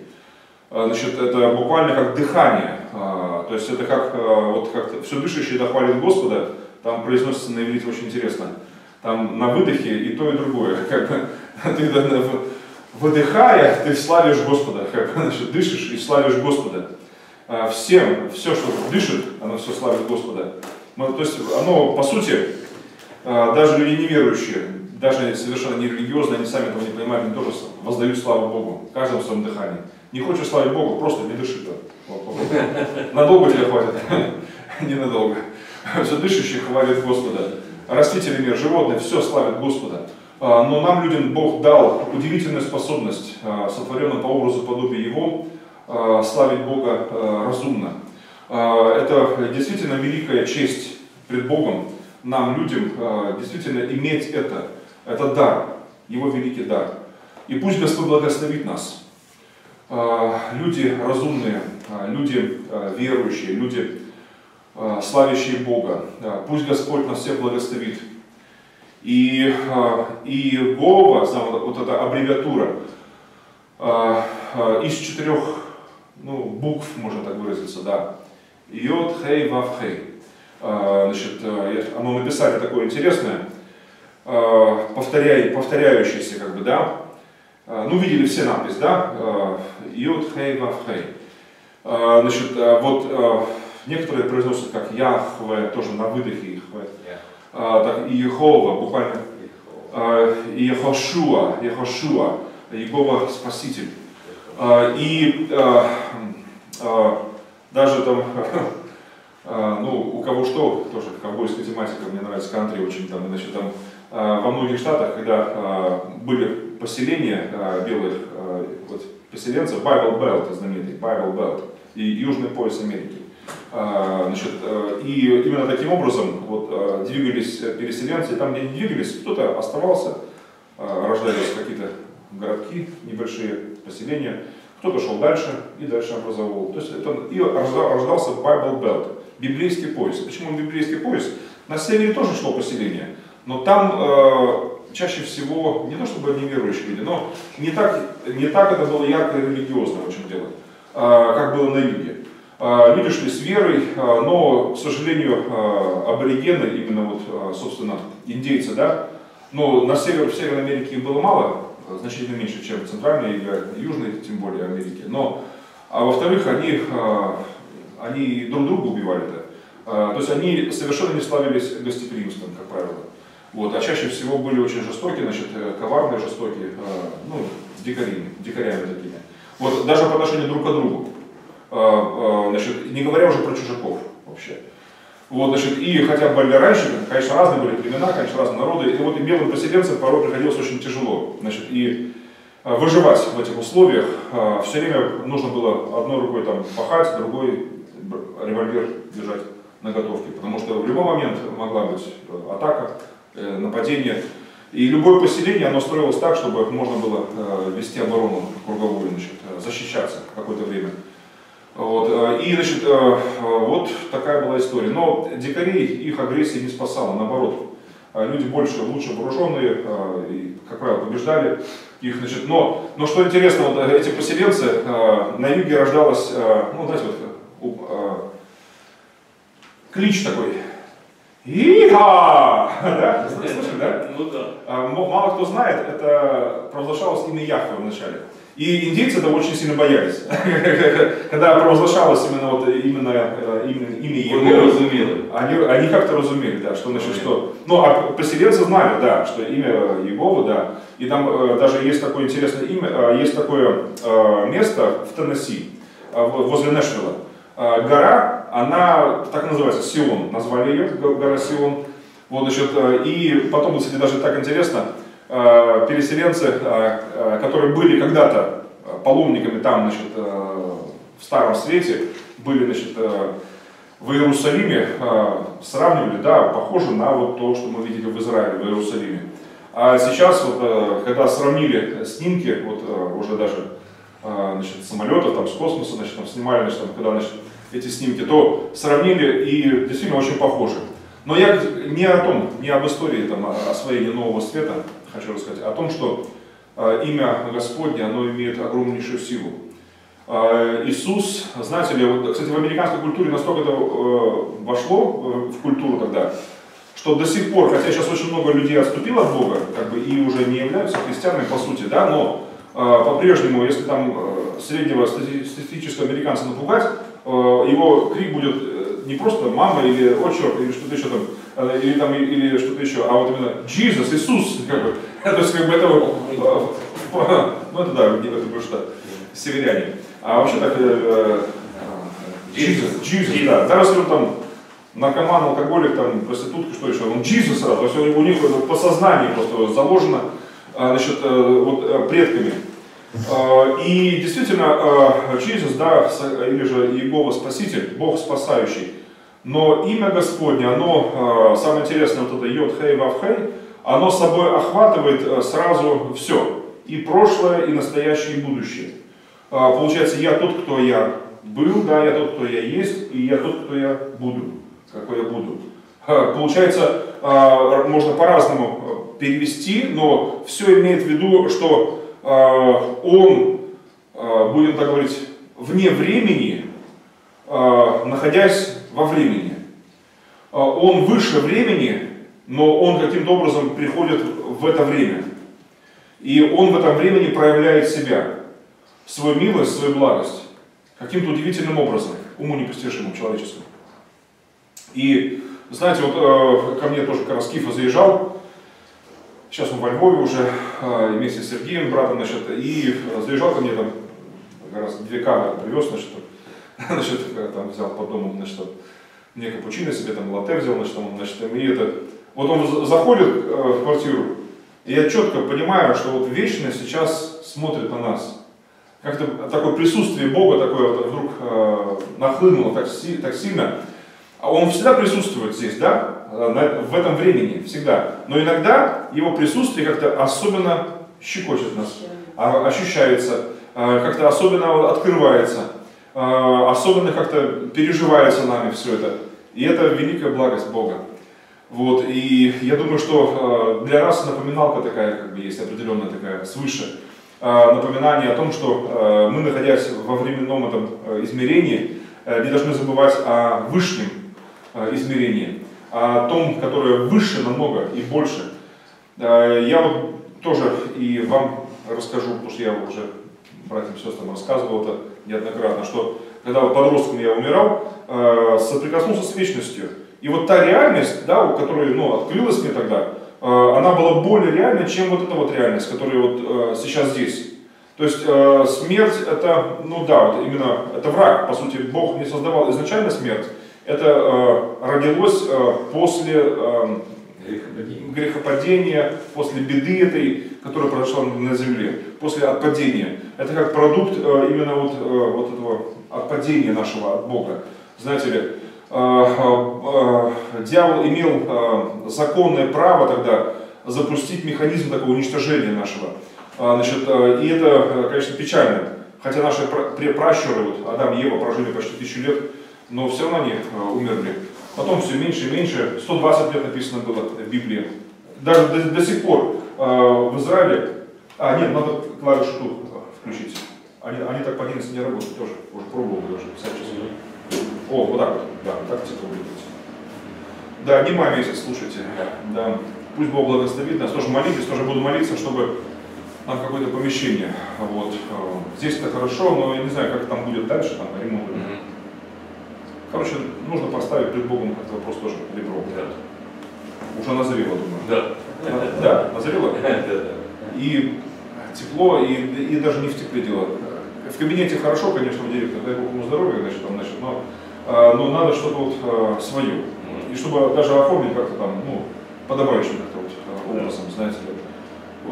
Значит, это буквально как дыхание, то есть это как, вот как все дышащие дохвалит Господа, там произносится на иврите очень интересно. Там на выдохе и то, и другое. Как бы, ты выдыхая, ты славишь Господа. Как бы, значит, дышишь и славишь Господа. Всем, все, что дышит, оно все славит Господа. Ну, то есть оно, по сути, даже люди неверующие, даже совершенно нерелигиозные, они сами этого не понимают, они тоже воздают славу Богу, каждому в своем дыхании. Не хочешь славить Богу, просто не дыши. Надолго тебя хватит? Ненадолго. Все дышащие хвалят Господа. Растители, мир, животные, все славят Господа. Но нам, людям, Бог дал удивительную способность, сотворенную по образу подобию Его, славить Бога разумно. Это действительно великая честь пред Богом, нам, людям, действительно иметь это. Это дар, Его великий дар. И пусть Господь благословит нас. Люди разумные, люди верующие, люди славящие Бога. Пусть Господь нас всех благословит. И Иегова, вот эта аббревиатура, из четырех, ну, букв, можно так выразиться, да. Йод, хей, вав, хей. Значит, оно написали такое интересное, повторяющееся, как бы, да. Ну, видели все надпись, да. Йод, хей, вав, хей. Значит, вот... Некоторые произносят как Яхве, тоже на выдохе Ихве, так, Иехова, буквально Иехошуа, Иехошуа, Иегова Спаситель. И даже там, ну, у кого что, тоже ковбойская тематика, мне нравится кантри очень, там, значит, там, во многих штатах, когда были поселения белых вот, поселенцев, Bible Belt, знаменитый Bible Belt, и южный пояс Америки. Значит, и именно таким образом вот, двигались переселенцы, и там, где не двигались, кто-то оставался, рождались какие-то городки, небольшие поселения, кто-то шел дальше и дальше образовывал. То есть это и рождался Bible Belt, библейский пояс. Почему он библейский пояс? На севере тоже шло поселение, но там чаще всего, не то чтобы неверующие люди, но не так это было ярко и религиозно очень дело, как было на юге. Люди шли с верой, но, к сожалению, аборигены, именно вот, собственно, индейцы, да, но на север, в Северной Америке их было мало, значительно меньше, чем в Центральной или Южной, тем более, Америке. Но, а во-вторых, они друг друга убивали-то. То есть они совершенно не славились гостеприимством, как правило. Вот, а чаще всего были очень жестокие, значит, коварные, жестокие, ну, дикарями такими. Вот, даже по отношению друг к другу. Значит, не говоря уже про чужаков вообще. Вот, значит, и хотя были раньше, конечно, разные были племена, конечно, разные народы, и вот и белым поселенцам порой приходилось очень тяжело, значит, и выживать в этих условиях. Все время нужно было одной рукой там пахать, другой револьвер держать на готовке, потому что в любой момент могла быть атака, нападение. И любое поселение, оно строилось так, чтобы можно было вести оборону круговую, значит, защищаться какое-то время. Вот. И, значит, вот такая была история. Но дикарей их агрессия не спасала, наоборот. Люди больше, лучше вооруженные, как правило, побеждали их. Значит, но что интересно, вот эти поселенцы, на юге рождалась, ну, знаете, вот, клич такой. Иха! Да? Слышали, да? Ну да. Мало кто знает, это провозглашалось имя Яхве вначале. И индейцы этого очень сильно боялись, когда провозглашалось именно вот имя, они как-то разумели, да, что значит что. Ну, а поселенцы знали, да, что имя Иегова, да. И там даже есть такое интересное имя, есть такое место в Теннесси, возле Нэшвилла. Гора, она так называется, Сион, назвали ее гора Сион. Вот, значит, и потом, кстати, даже так интересно. Переселенцы, которые были когда-то паломниками там, значит, в Старом Свете, были, значит, в Иерусалиме, сравнивали, да, похоже на вот то, что мы видели в Израиле, в Иерусалиме. А сейчас, вот, когда сравнили снимки, вот уже даже самолетов там, с космоса, там, снимали, когда эти снимки, то сравнили и действительно очень похожи. Но я не о том, не об истории там, освоения нового света хочу рассказать, а о том, что имя Господне, оно имеет огромнейшую силу. Иисус, знаете ли, вот, кстати, в американской культуре настолько это вошло в культуру тогда, что до сих пор, хотя сейчас очень много людей отступило от Бога, как бы, и уже не являются христианами по сути, да, но по-прежнему, если там среднего статистического американца напугать, его крик будет не просто «мама» или «отчерк» или что-то еще там, или что-то еще, а вот именно «Jesus», «Иисус», как бы, то есть как бы это, ну это да, это просто северяне, а вообще так «Jesus», да, даже если он там наркоман, алкоголик, там, проститутка, что еще, он «Jesus» сразу, то есть у них по сознанию просто заложено, вот, предками. И действительно, Иисус, да, или же Иегова Спаситель, Бог спасающий. Но имя Господне, оно, самое интересное, вот это Йод Хей Вав Хей, оно собой охватывает сразу все. И прошлое, и настоящее, и будущее. Получается, я тот, кто я был, да, я тот, кто я есть, и я тот, кто я буду, какой я буду. Получается, можно по-разному перевести, но все имеет в виду, что он, будем так говорить, вне времени, находясь во времени. Он выше времени, но он каким-то образом приходит в это время. И он в этом времени проявляет себя, свою милость, свою благость, каким-то удивительным образом, уму непостижимым, человеческим. И знаете, вот ко мне тоже как раз Кифа заезжал. Сейчас он во Львове уже, вместе с Сергеем, братом, и заезжал ко мне там, как раз две камеры привез, там взял под домом, мне капучино себе, там латте взял, и это. Вот он заходит в квартиру, и я четко понимаю, что вот вечно сейчас смотрит на нас. Как-то такое присутствие Бога такое вот вдруг нахлынуло так сильно. Он всегда присутствует здесь, да, в этом времени, всегда. Но иногда его присутствие как-то особенно щекочет нас, ощущается, как-то особенно открывается, особенно как-то переживается нами все это. И это великая благость Бога. Вот, и я думаю, что для нас напоминалка такая, как бы есть определенная такая свыше, напоминание о том, что мы, находясь во временном этом измерении, не должны забывать о высшем измерении, о том, которое выше намного и больше. Я вот тоже и вам расскажу, потому что я уже братьям и сестрам рассказывал это неоднократно, что когда подростком я умирал, соприкоснулся с вечностью. И вот та реальность, да, которая, ну, открылась мне тогда, она была более реальной, чем вот эта вот реальность, которая вот сейчас здесь. То есть смерть это, ну да, вот именно это враг, по сути, Бог не создавал изначально смерть. Это родилось после грехопадения, после беды этой, которая произошла на земле, после отпадения. Это как продукт именно вот этого отпадения нашего от Бога. Знаете ли, дьявол имел законное право тогда запустить механизм такого уничтожения нашего. И это, конечно, печально. Хотя наши пращуры, вот Адам и Ева, прожили почти 1000 лет, но все равно они умерли. Потом все меньше и меньше, 120 лет написано было в Библии. Даже до сих пор в Израиле... А, нет, надо клавишу тут включить. Они так по Генесу не работают тоже. Уже пробовал даже писать часы. О, вот так вот. Да, так тихо выглядит. Да, не май месяц, слушайте. Да. Пусть Бог благословит нас. Тоже молитесь, тоже буду молиться, чтобы нам какое-то помещение. Вот. Здесь-то хорошо, но я не знаю, как там будет дальше, там ремонт. Короче, нужно поставить перед Богом этот вопрос тоже ребром. Да. Уже назрело, думаю. Да. Да, назрело? Да. И тепло, и даже не в тепле дело. В кабинете хорошо, конечно, у директора, дай Бог ему здоровья, но надо что-то вот свое. И чтобы даже оформить как-то там, ну, подобающим как-то вот образом, знаете ли.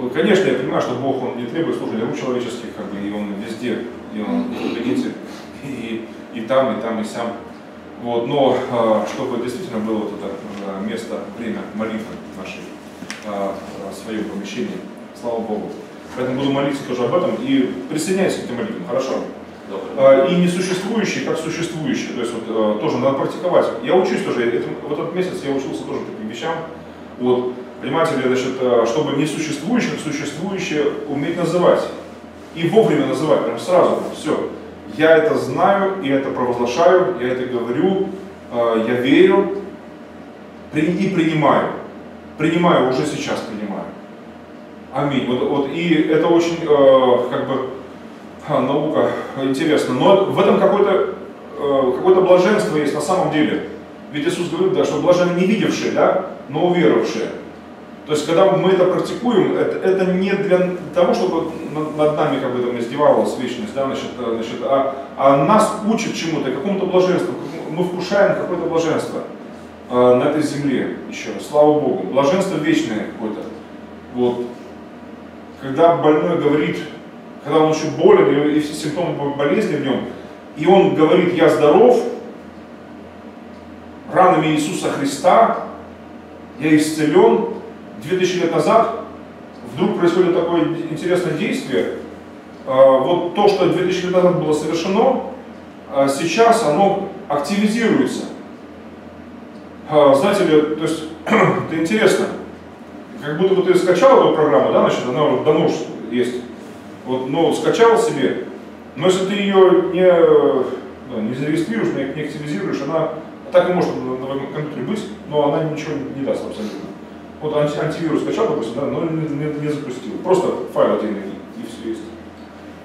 Конечно, я понимаю, что Бог, он не требует служения рук человеческих, как бы, и он везде, и он в кабинете, и там, и там, и сам. Вот, но чтобы действительно было вот это место, время молитвы нашей. свое помещение. Слава Богу. Поэтому буду молиться тоже об этом и присоединяюсь к этим молитвам. Хорошо? И несуществующие, как существующие. То есть вот, тоже надо практиковать. Я учусь тоже. В этот месяц я учился тоже таким вещам. Вот. Понимаете ли, значит, чтобы несуществующие, как существующие уметь называть. И вовремя называть, прям сразу. Все. Я это знаю, я это провозглашаю, я это говорю, я верю и принимаю. Принимаю, уже сейчас принимаю. Аминь. Вот, и это очень, как бы, наука интересна. Но в этом какое-то блаженство есть на самом деле. Ведь Иисус говорит, да, что блажены не видевшие, да, но уверовавшие. То есть, когда мы это практикуем, это не для того, чтобы над нами как бы там издевалась вечность, да, а нас учит чему-то, какому-то блаженству. Мы вкушаем какое-то блаженство на этой земле еще, слава Богу. Блаженство вечное какое-то. Вот. Когда больной говорит, когда он еще болен, и все симптомы болезни в нем, и он говорит: «Я здоров, ранами Иисуса Христа, я исцелен». 2000 лет назад вдруг происходит такое интересное действие. Вот то, что 2000 лет назад было совершено, сейчас оно активизируется. Знаете ли, то есть, это интересно. Как будто бы ты скачал эту программу, да, значит, она уже давно есть. Вот, но скачал себе, но если ты ее не зарегистрируешь, не активизируешь, она так и может на компьютере быть, но она ничего не даст абсолютно. Вот антивирус скачал, допустим, да, но не запустил. Просто файл один и все есть.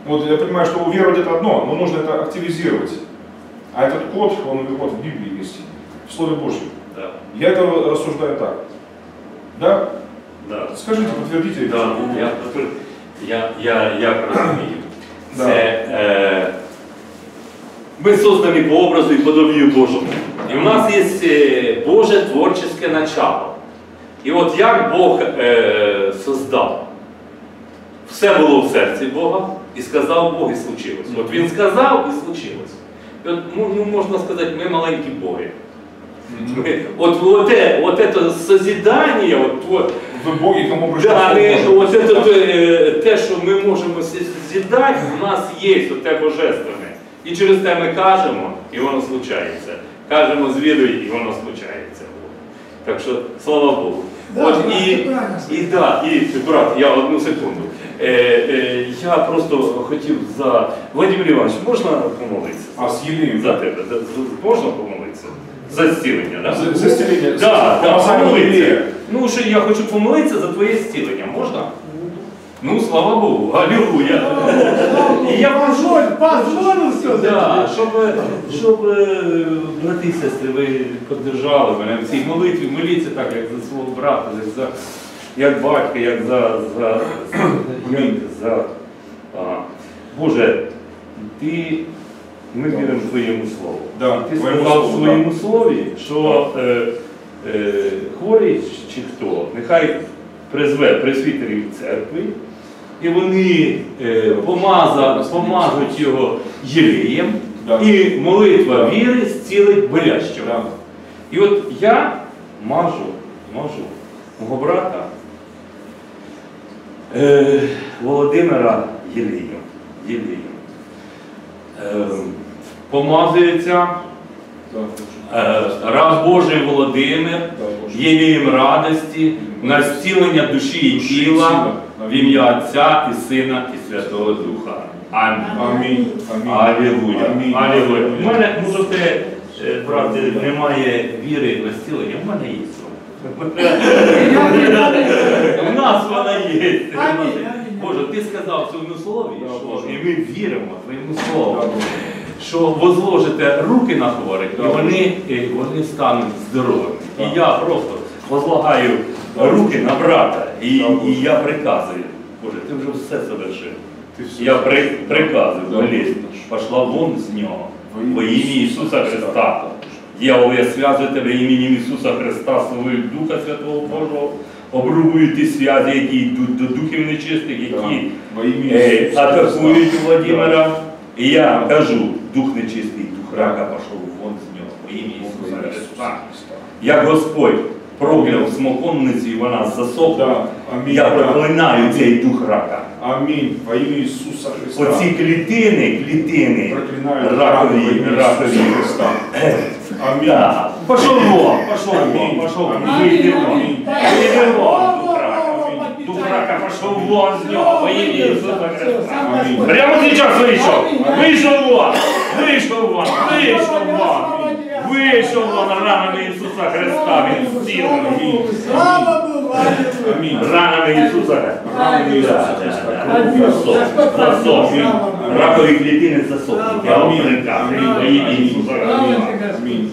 Вот я понимаю, что уверовать это одно, но нужно это активизировать. А этот код, он вот в Библии есть, в Слове Божьем. Да. Я это рассуждаю так. Да? Да. Скажите, подтвердите. Да, я разумею. Да. Ми создані по образу і подобію Божому. І в нас є Боже творческе начало. І от як Бог создав? Все було в серці Бога, і сказав Бог, і случилось. От Він сказав, і случилось. І от, ну, можна сказати, ми маленькі боги. От це созидання, те, що ми можемо созидати, в нас є те божественне. І через те ми кажемо, і воно случається. Кажемо, звідуй, і воно случається. Так що, слава Богу. Брат, я одну секунду. Я просто хотів за... Владимир Іванович, можна помолитися? А, з Єлею? За тебе. Можна помолитися? За зцілення, так? За зцілення? Так, помолитися. Ну, що я хочу помолитися за твоє зцілення. Можна? Ну, слава Богу. Алілуя. Я пожелаю все за тебе. Щоб, брати і сестри, ви підтримали мене в цій молитві. Моліться так, як за свого брата, як батька, як за... Боже, ми віримо твоєму слову. Ти сказав в своєму слові, що хворий чи хто, нехай призве пресвітерів церкви, і вони помажуть його єлеєм, і молитва віри зцілить болящого. І от я мажу мого брата Володимира єлеєм. Помазується раб Божий Володимир єлеєм радості на зцілення душі і тіла в ім'я Отця і Сина і Святого Духа. Амінь. Алілуя. У мене, може те, правда, немає віри в зцілення, в мене є слово. У нас вона є. Боже, ти сказав в своєму слові, і ми віримо твоєму слову, що возложите руки на хворих, і вони стануть здоровими. І я просто возлагаю руки на брата, і я приказую. Боже, ти вже все завершив. Я приказую, болезнь пошла вон з нього, во ім'я Ісуса Христа. Дьявол, я зв'язую тебе іменем Ісуса Христа, Словою Духа Святого Божого, обрубую ті зв'язки, які йдуть до духів нечистих, які атакують Володимира. І я кажу, дух нечистий, дух рака пішов вон з нього, во ім'я Ісуса Христа. Як Господь проклял смоковницю, і вона засохла. Да. Я проклинаю цей дух рака. Амінь. Во ім'я Ісуса Христа. Оці клітини ракові Христа. Амінь. Да. Пошел вон, пошел вон, пошел вон. Выйди вон. Выйди вон. Дух рака пошел вон с него. Во имя Иисуса Христа. Прямо сейчас вышел. Вышел вон. Вышел вон. Вышел вон. Вышел вон ранами Иисуса Христа. Аминь. Ранами Иисуса. Ранами Иисуса Христа. Засохли. Раковые клетины засохли. Аминь. Во имя Иисуса Христа. Аминь.